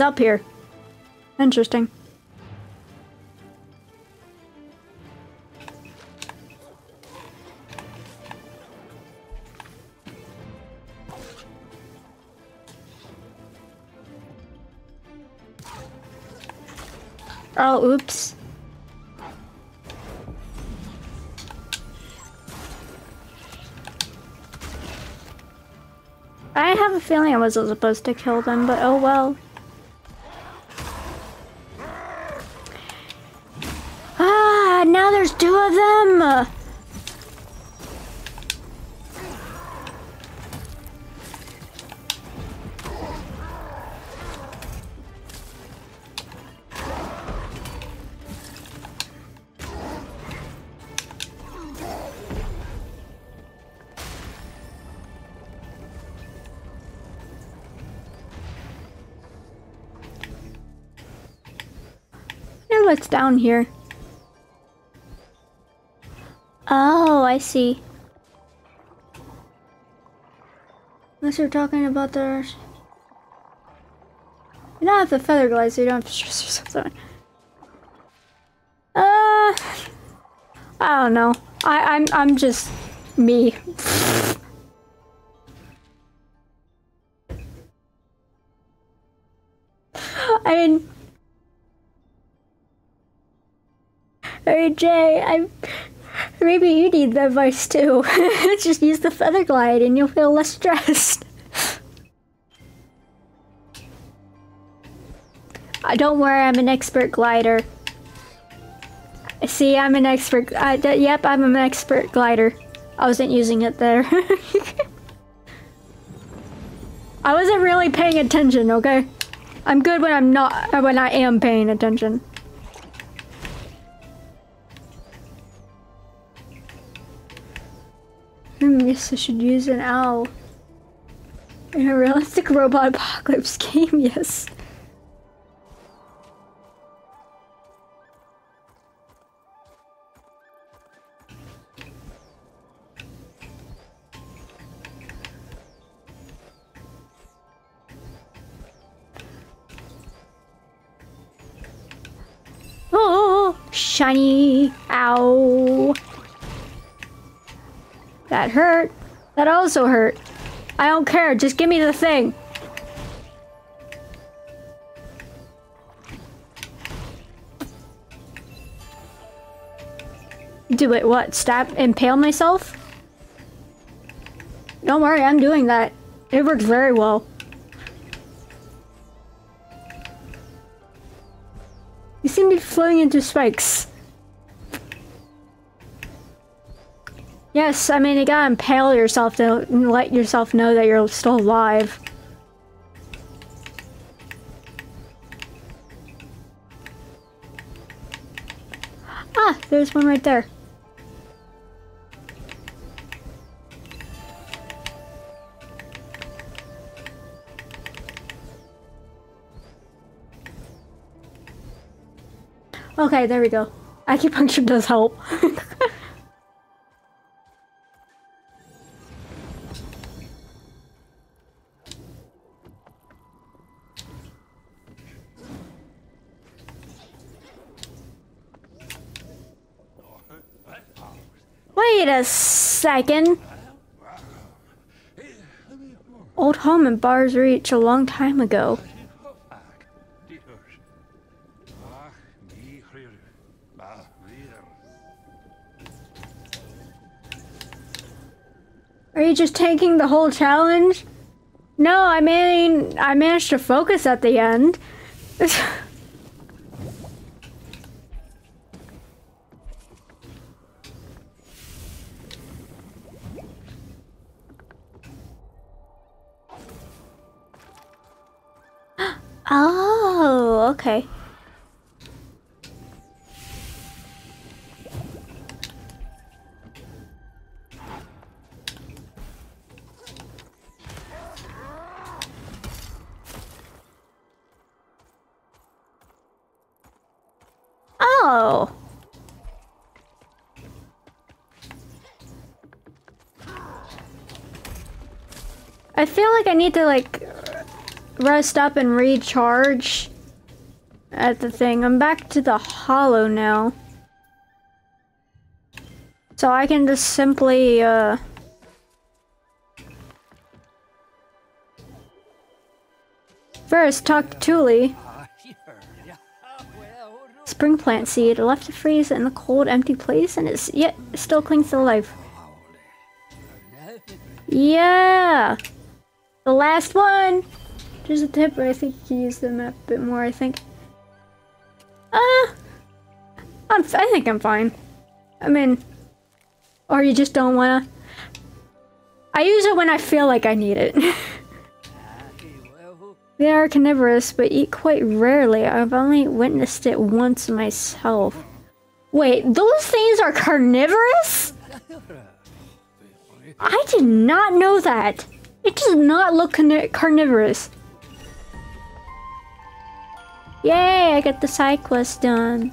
Up here. Interesting. Oh, oops. I have a feeling I wasn't supposed to kill them, but oh well. There's two of them! I know what's down here. Oh, I see. Unless you're talking about the... You don't have the feather glide, so you don't have to stress. I don't know. I'm just me. I mean... Hey, Jay, maybe you need the advice too. Just use the feather glide and you'll feel less stressed. Don't worry, I'm an expert glider. See, I'm an expert. Yep, I'm an expert glider. I wasn't using it there. I wasn't really paying attention, okay? I'm good when I'm not, when I am paying attention. Yes, I should use an owl. In a realistic robot apocalypse game, yes. shiny. Ow. That hurt. That also hurt. I don't care. Just give me the thing. Do it. What? Stab? Impale myself? Don't worry. I'm doing that. It worked very well. You seem to be floating into spikes. Yes, I mean, you gotta impale yourself to let yourself know that you're still alive. Ah, there's one right there. Okay, there we go. Acupuncture does help. Wait a second. Old home in Baur's Reach a long time ago. Are you just taking the whole challenge? No, I mean, I managed to focus at the end. Oh, okay. Oh. I feel like I need to like rest up and recharge at the thing. I'm back to the hollow now. So I can just simply first talk to Tuli. Spring plant seed left to freeze in the cold, empty place, and it's yet still clings to life. Yeah, the last one. Just a tip, but I think you can use the map a bit more. I think. I think I'm fine. I mean, or you just don't wanna. I use it when I feel like I need it. They are carnivorous, but eat quite rarely. I've only witnessed it once myself. Wait, those things are carnivorous? I did not know that. It does not look carnivorous. Yay, I got the side quest done.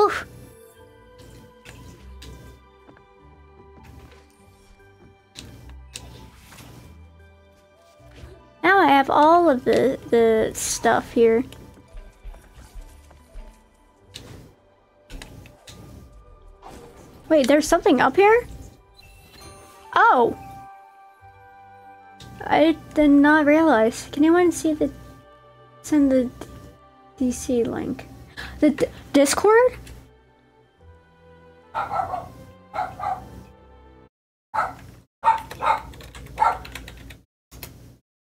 Oof. Now I have all of the stuff here. Wait, there's something up here? Oh! I did not realize. Can anyone see the... send the DC link? The Discord?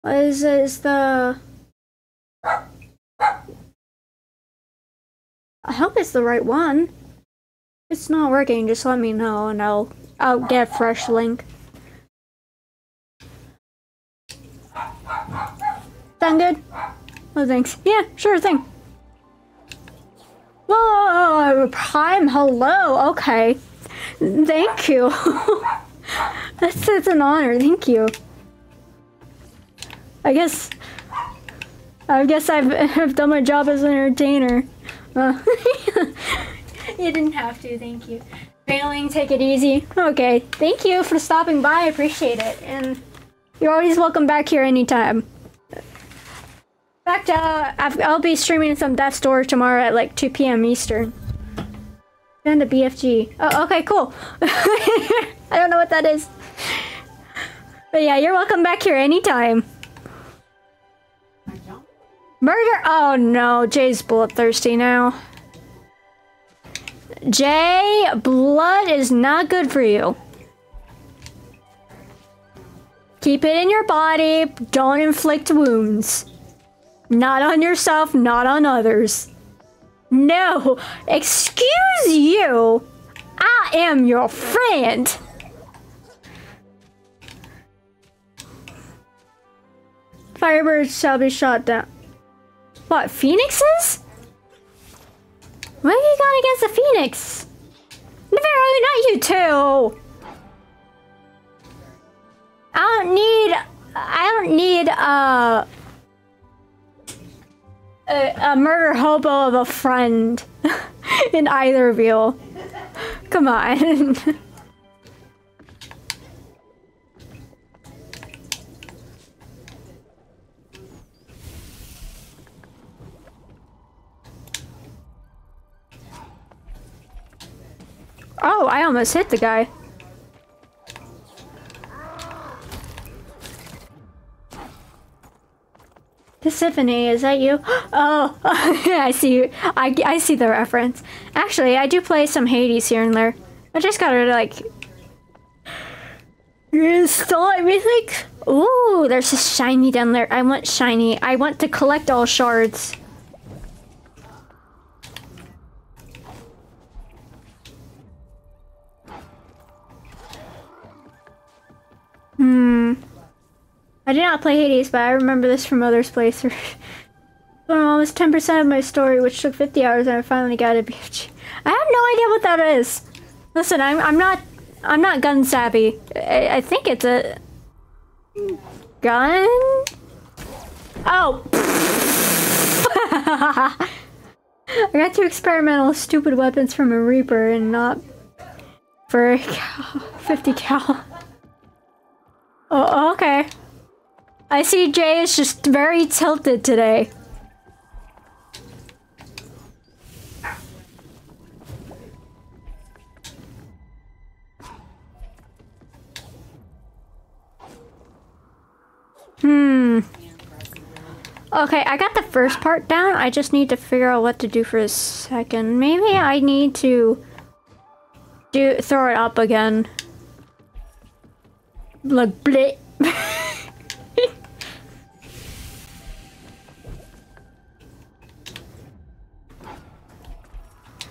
What is it? It's the... I hope it's the right one. If it's not working, just let me know and I'll get a fresh link. Sound good? Oh, thanks. Yeah, sure thing. Whoa, Prime, hello, okay. Thank you. That's an honor, thank you. I guess I guess I've done my job as an entertainer. You didn't have to, thank you. Failing, take it easy. Okay, thank you for stopping by, I appreciate it. And you're always welcome back here anytime. In fact, I'll be streaming some Death's Door tomorrow at like 2 p.m. Eastern. And the BFG. Oh, okay, cool. I don't know what that is. But yeah, you're welcome back here anytime. Murder! Oh no, Jay's bloodthirsty now. Jay, blood is not good for you. Keep it in your body. Don't inflict wounds. Not on yourself, not on others. No, excuse you. I am your friend. Firebirds shall be shot down. What, phoenixes? What have you got against the phoenix? Navarro, not you too. I don't need a murder hobo of a friend in either of you. Come on. Oh, I almost hit the guy. Persephone, is that you? Oh, I see you. I see the reference. Actually, I do play some Hades here and there. I just gotta like... Start me like... Ooh, there's a shiny down there. I want shiny. I want to collect all shards. I did not play Hades, but I remember this from others' playthroughs. Well, almost 10% of my story, which took 50 hours, and I finally got a BFG. I have no idea what that is. Listen, I'm not gun savvy. I think it's a gun. Oh. I got to experimental stupid weapons from a Reaper and not for a cow, 50 cal. Oh, okay. I see Jay is just very tilted today. Okay, I got the first part down. I just need to figure out what to do for the second. Maybe I need to throw it up again. Like, bleh.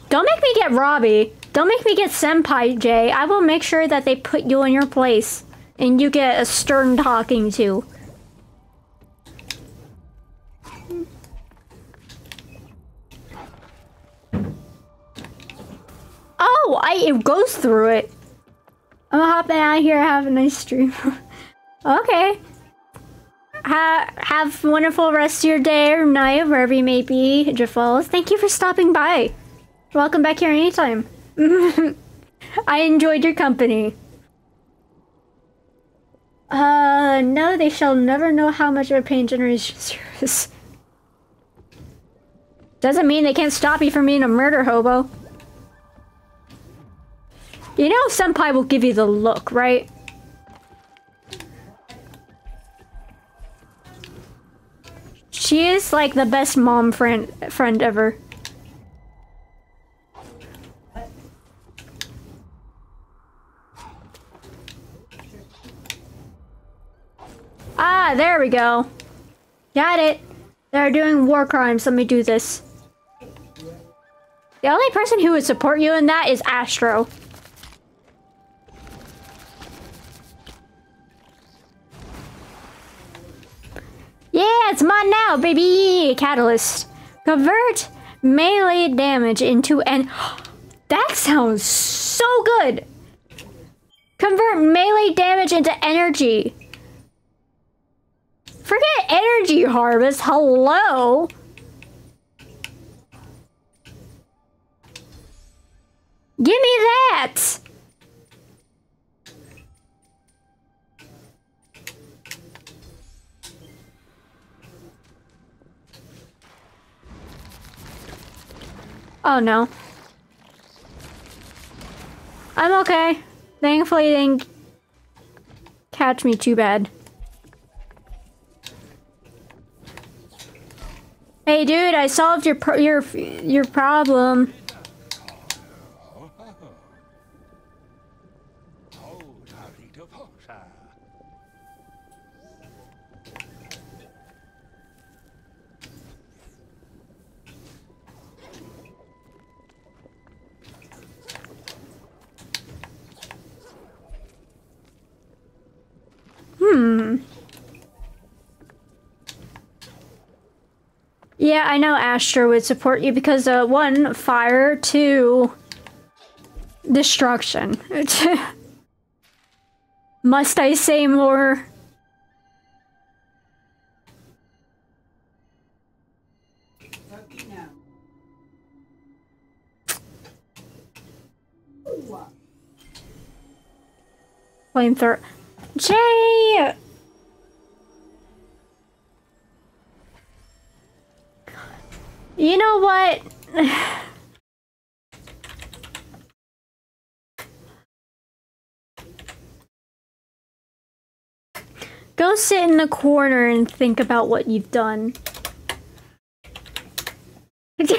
Don't make me get Robbie. Don't make me get Senpai, Jay. I will make sure that they put you in your place and you get a stern talking to. Oh, it goes through it. I'm hopping out of here. Have a nice stream. Okay. Have a wonderful rest of your day or night, wherever you may be, Jafals. Thank you for stopping by. Welcome back here anytime. I enjoyed your company. No, they shall never know how much of a pain Generation Zero is. Doesn't mean they can't stop you from being a murder hobo. You know Senpai will give you the look, right? She is like the best mom friend ever. Ah, there we go. Got it. They're doing war crimes. Let me do this. The only person who would support you in that is Astro. Yeah, it's mine now, baby! Catalyst. Convert melee damage into an... That sounds so good! Convert melee damage into energy. Forget energy harvest. Hello. Give me that. Oh no. I'm okay. Thankfully they didn't catch me too bad. Hey dude, I solved your problem. Yeah, I know Astra would support you because, one, fire, two, destruction. Must I say more? Flamethrower. Jay! You know what? Go sit in the corner and think about what you've done. Go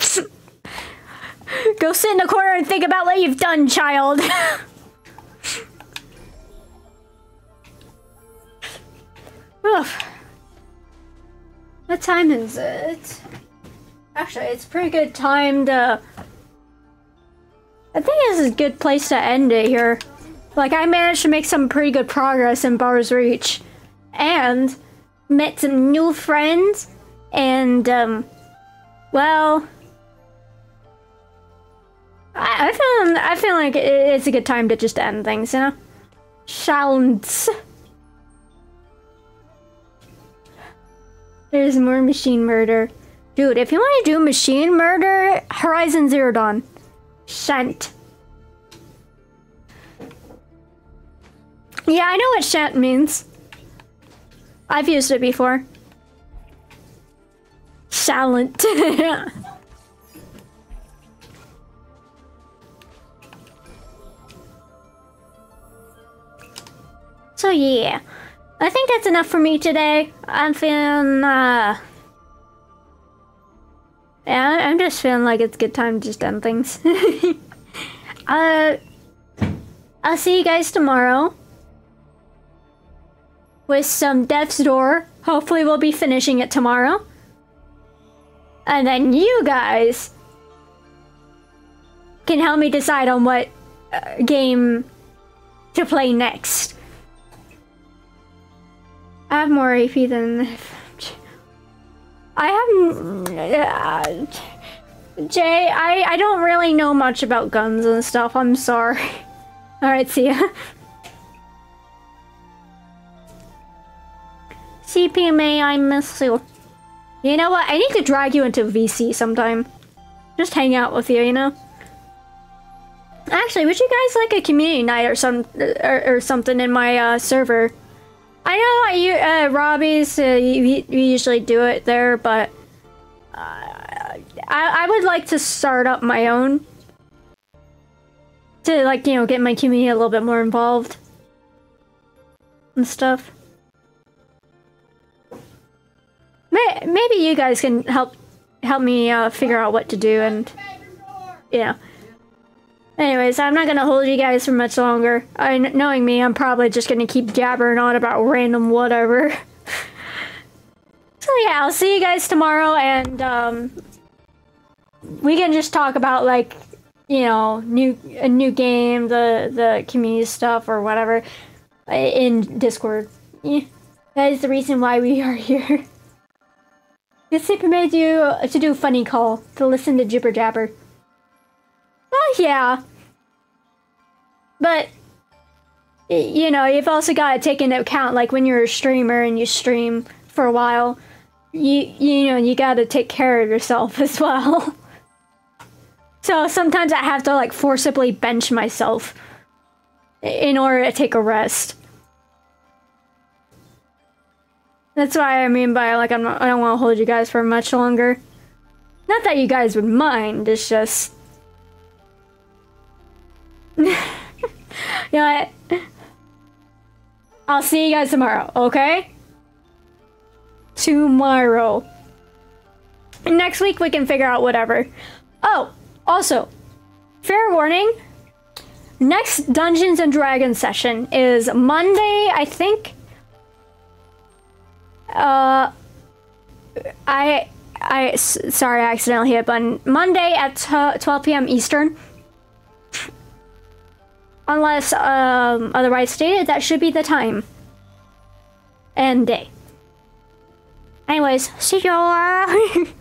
sit in the corner and think about what you've done, child. Oof. What time is it? Actually, it's a pretty good time to... I think this is a good place to end it here. Like, I managed to make some pretty good progress in Baur's Reach. And met some new friends. And, well... I feel like it's a good time to just end things, you know? Sounds. There's more machine murder. Dude, if you want to do machine murder, Horizon Zero Dawn. Shant. Yeah, I know what shant means. I've used it before. Silent. So yeah. I think that's enough for me today. I'm feeling, yeah, I'm just feeling like it's a good time to just end things. I'll see you guys tomorrow. With some Death's Door. Hopefully we'll be finishing it tomorrow. And then you guys... can help me decide on what game to play next. I have more AP than... I haven't... Jay, I don't really know much about guns and stuff, I'm sorry. Alright, see ya. CPMA, I miss you. You know what, I need to drag you into VC sometime. Just hang out with you, you know? Actually, would you guys like a community night or something in my server? I know Robbie's, we usually do it there, but I would like to start up my own to, like, you know, get my community a little bit more involved and stuff. Maybe you guys can help me figure out what to do and, you know. Anyways, I'm not gonna hold you guys for much longer. Knowing me, I'm probably just gonna keep gabbering on about random whatever. So yeah, I'll see you guys tomorrow, and we can just talk about, like, you know, a new game, the community stuff or whatever in Discord. Yeah, that is the reason why we are here. This tip made you to do funny call to listen to jibber jabber. Well, yeah, but you know, you've also got to take into account, like, when you're a streamer and you stream for a while, you know, you got to take care of yourself as well. So sometimes I have to, like, forcibly bench myself in order to take a rest. That's what I mean by, like, I don't want to hold you guys for much longer. Not that you guys would mind, it's just... you know what? I'll see you guys tomorrow, okay? Tomorrow. And next week we can figure out whatever. Oh, also, fair warning. Next Dungeons and Dragons session is Monday, I think. Sorry, I accidentally hit a button. Monday at 12 p.m. Eastern. Unless otherwise stated, that should be the time and day. Anyways, see y'all.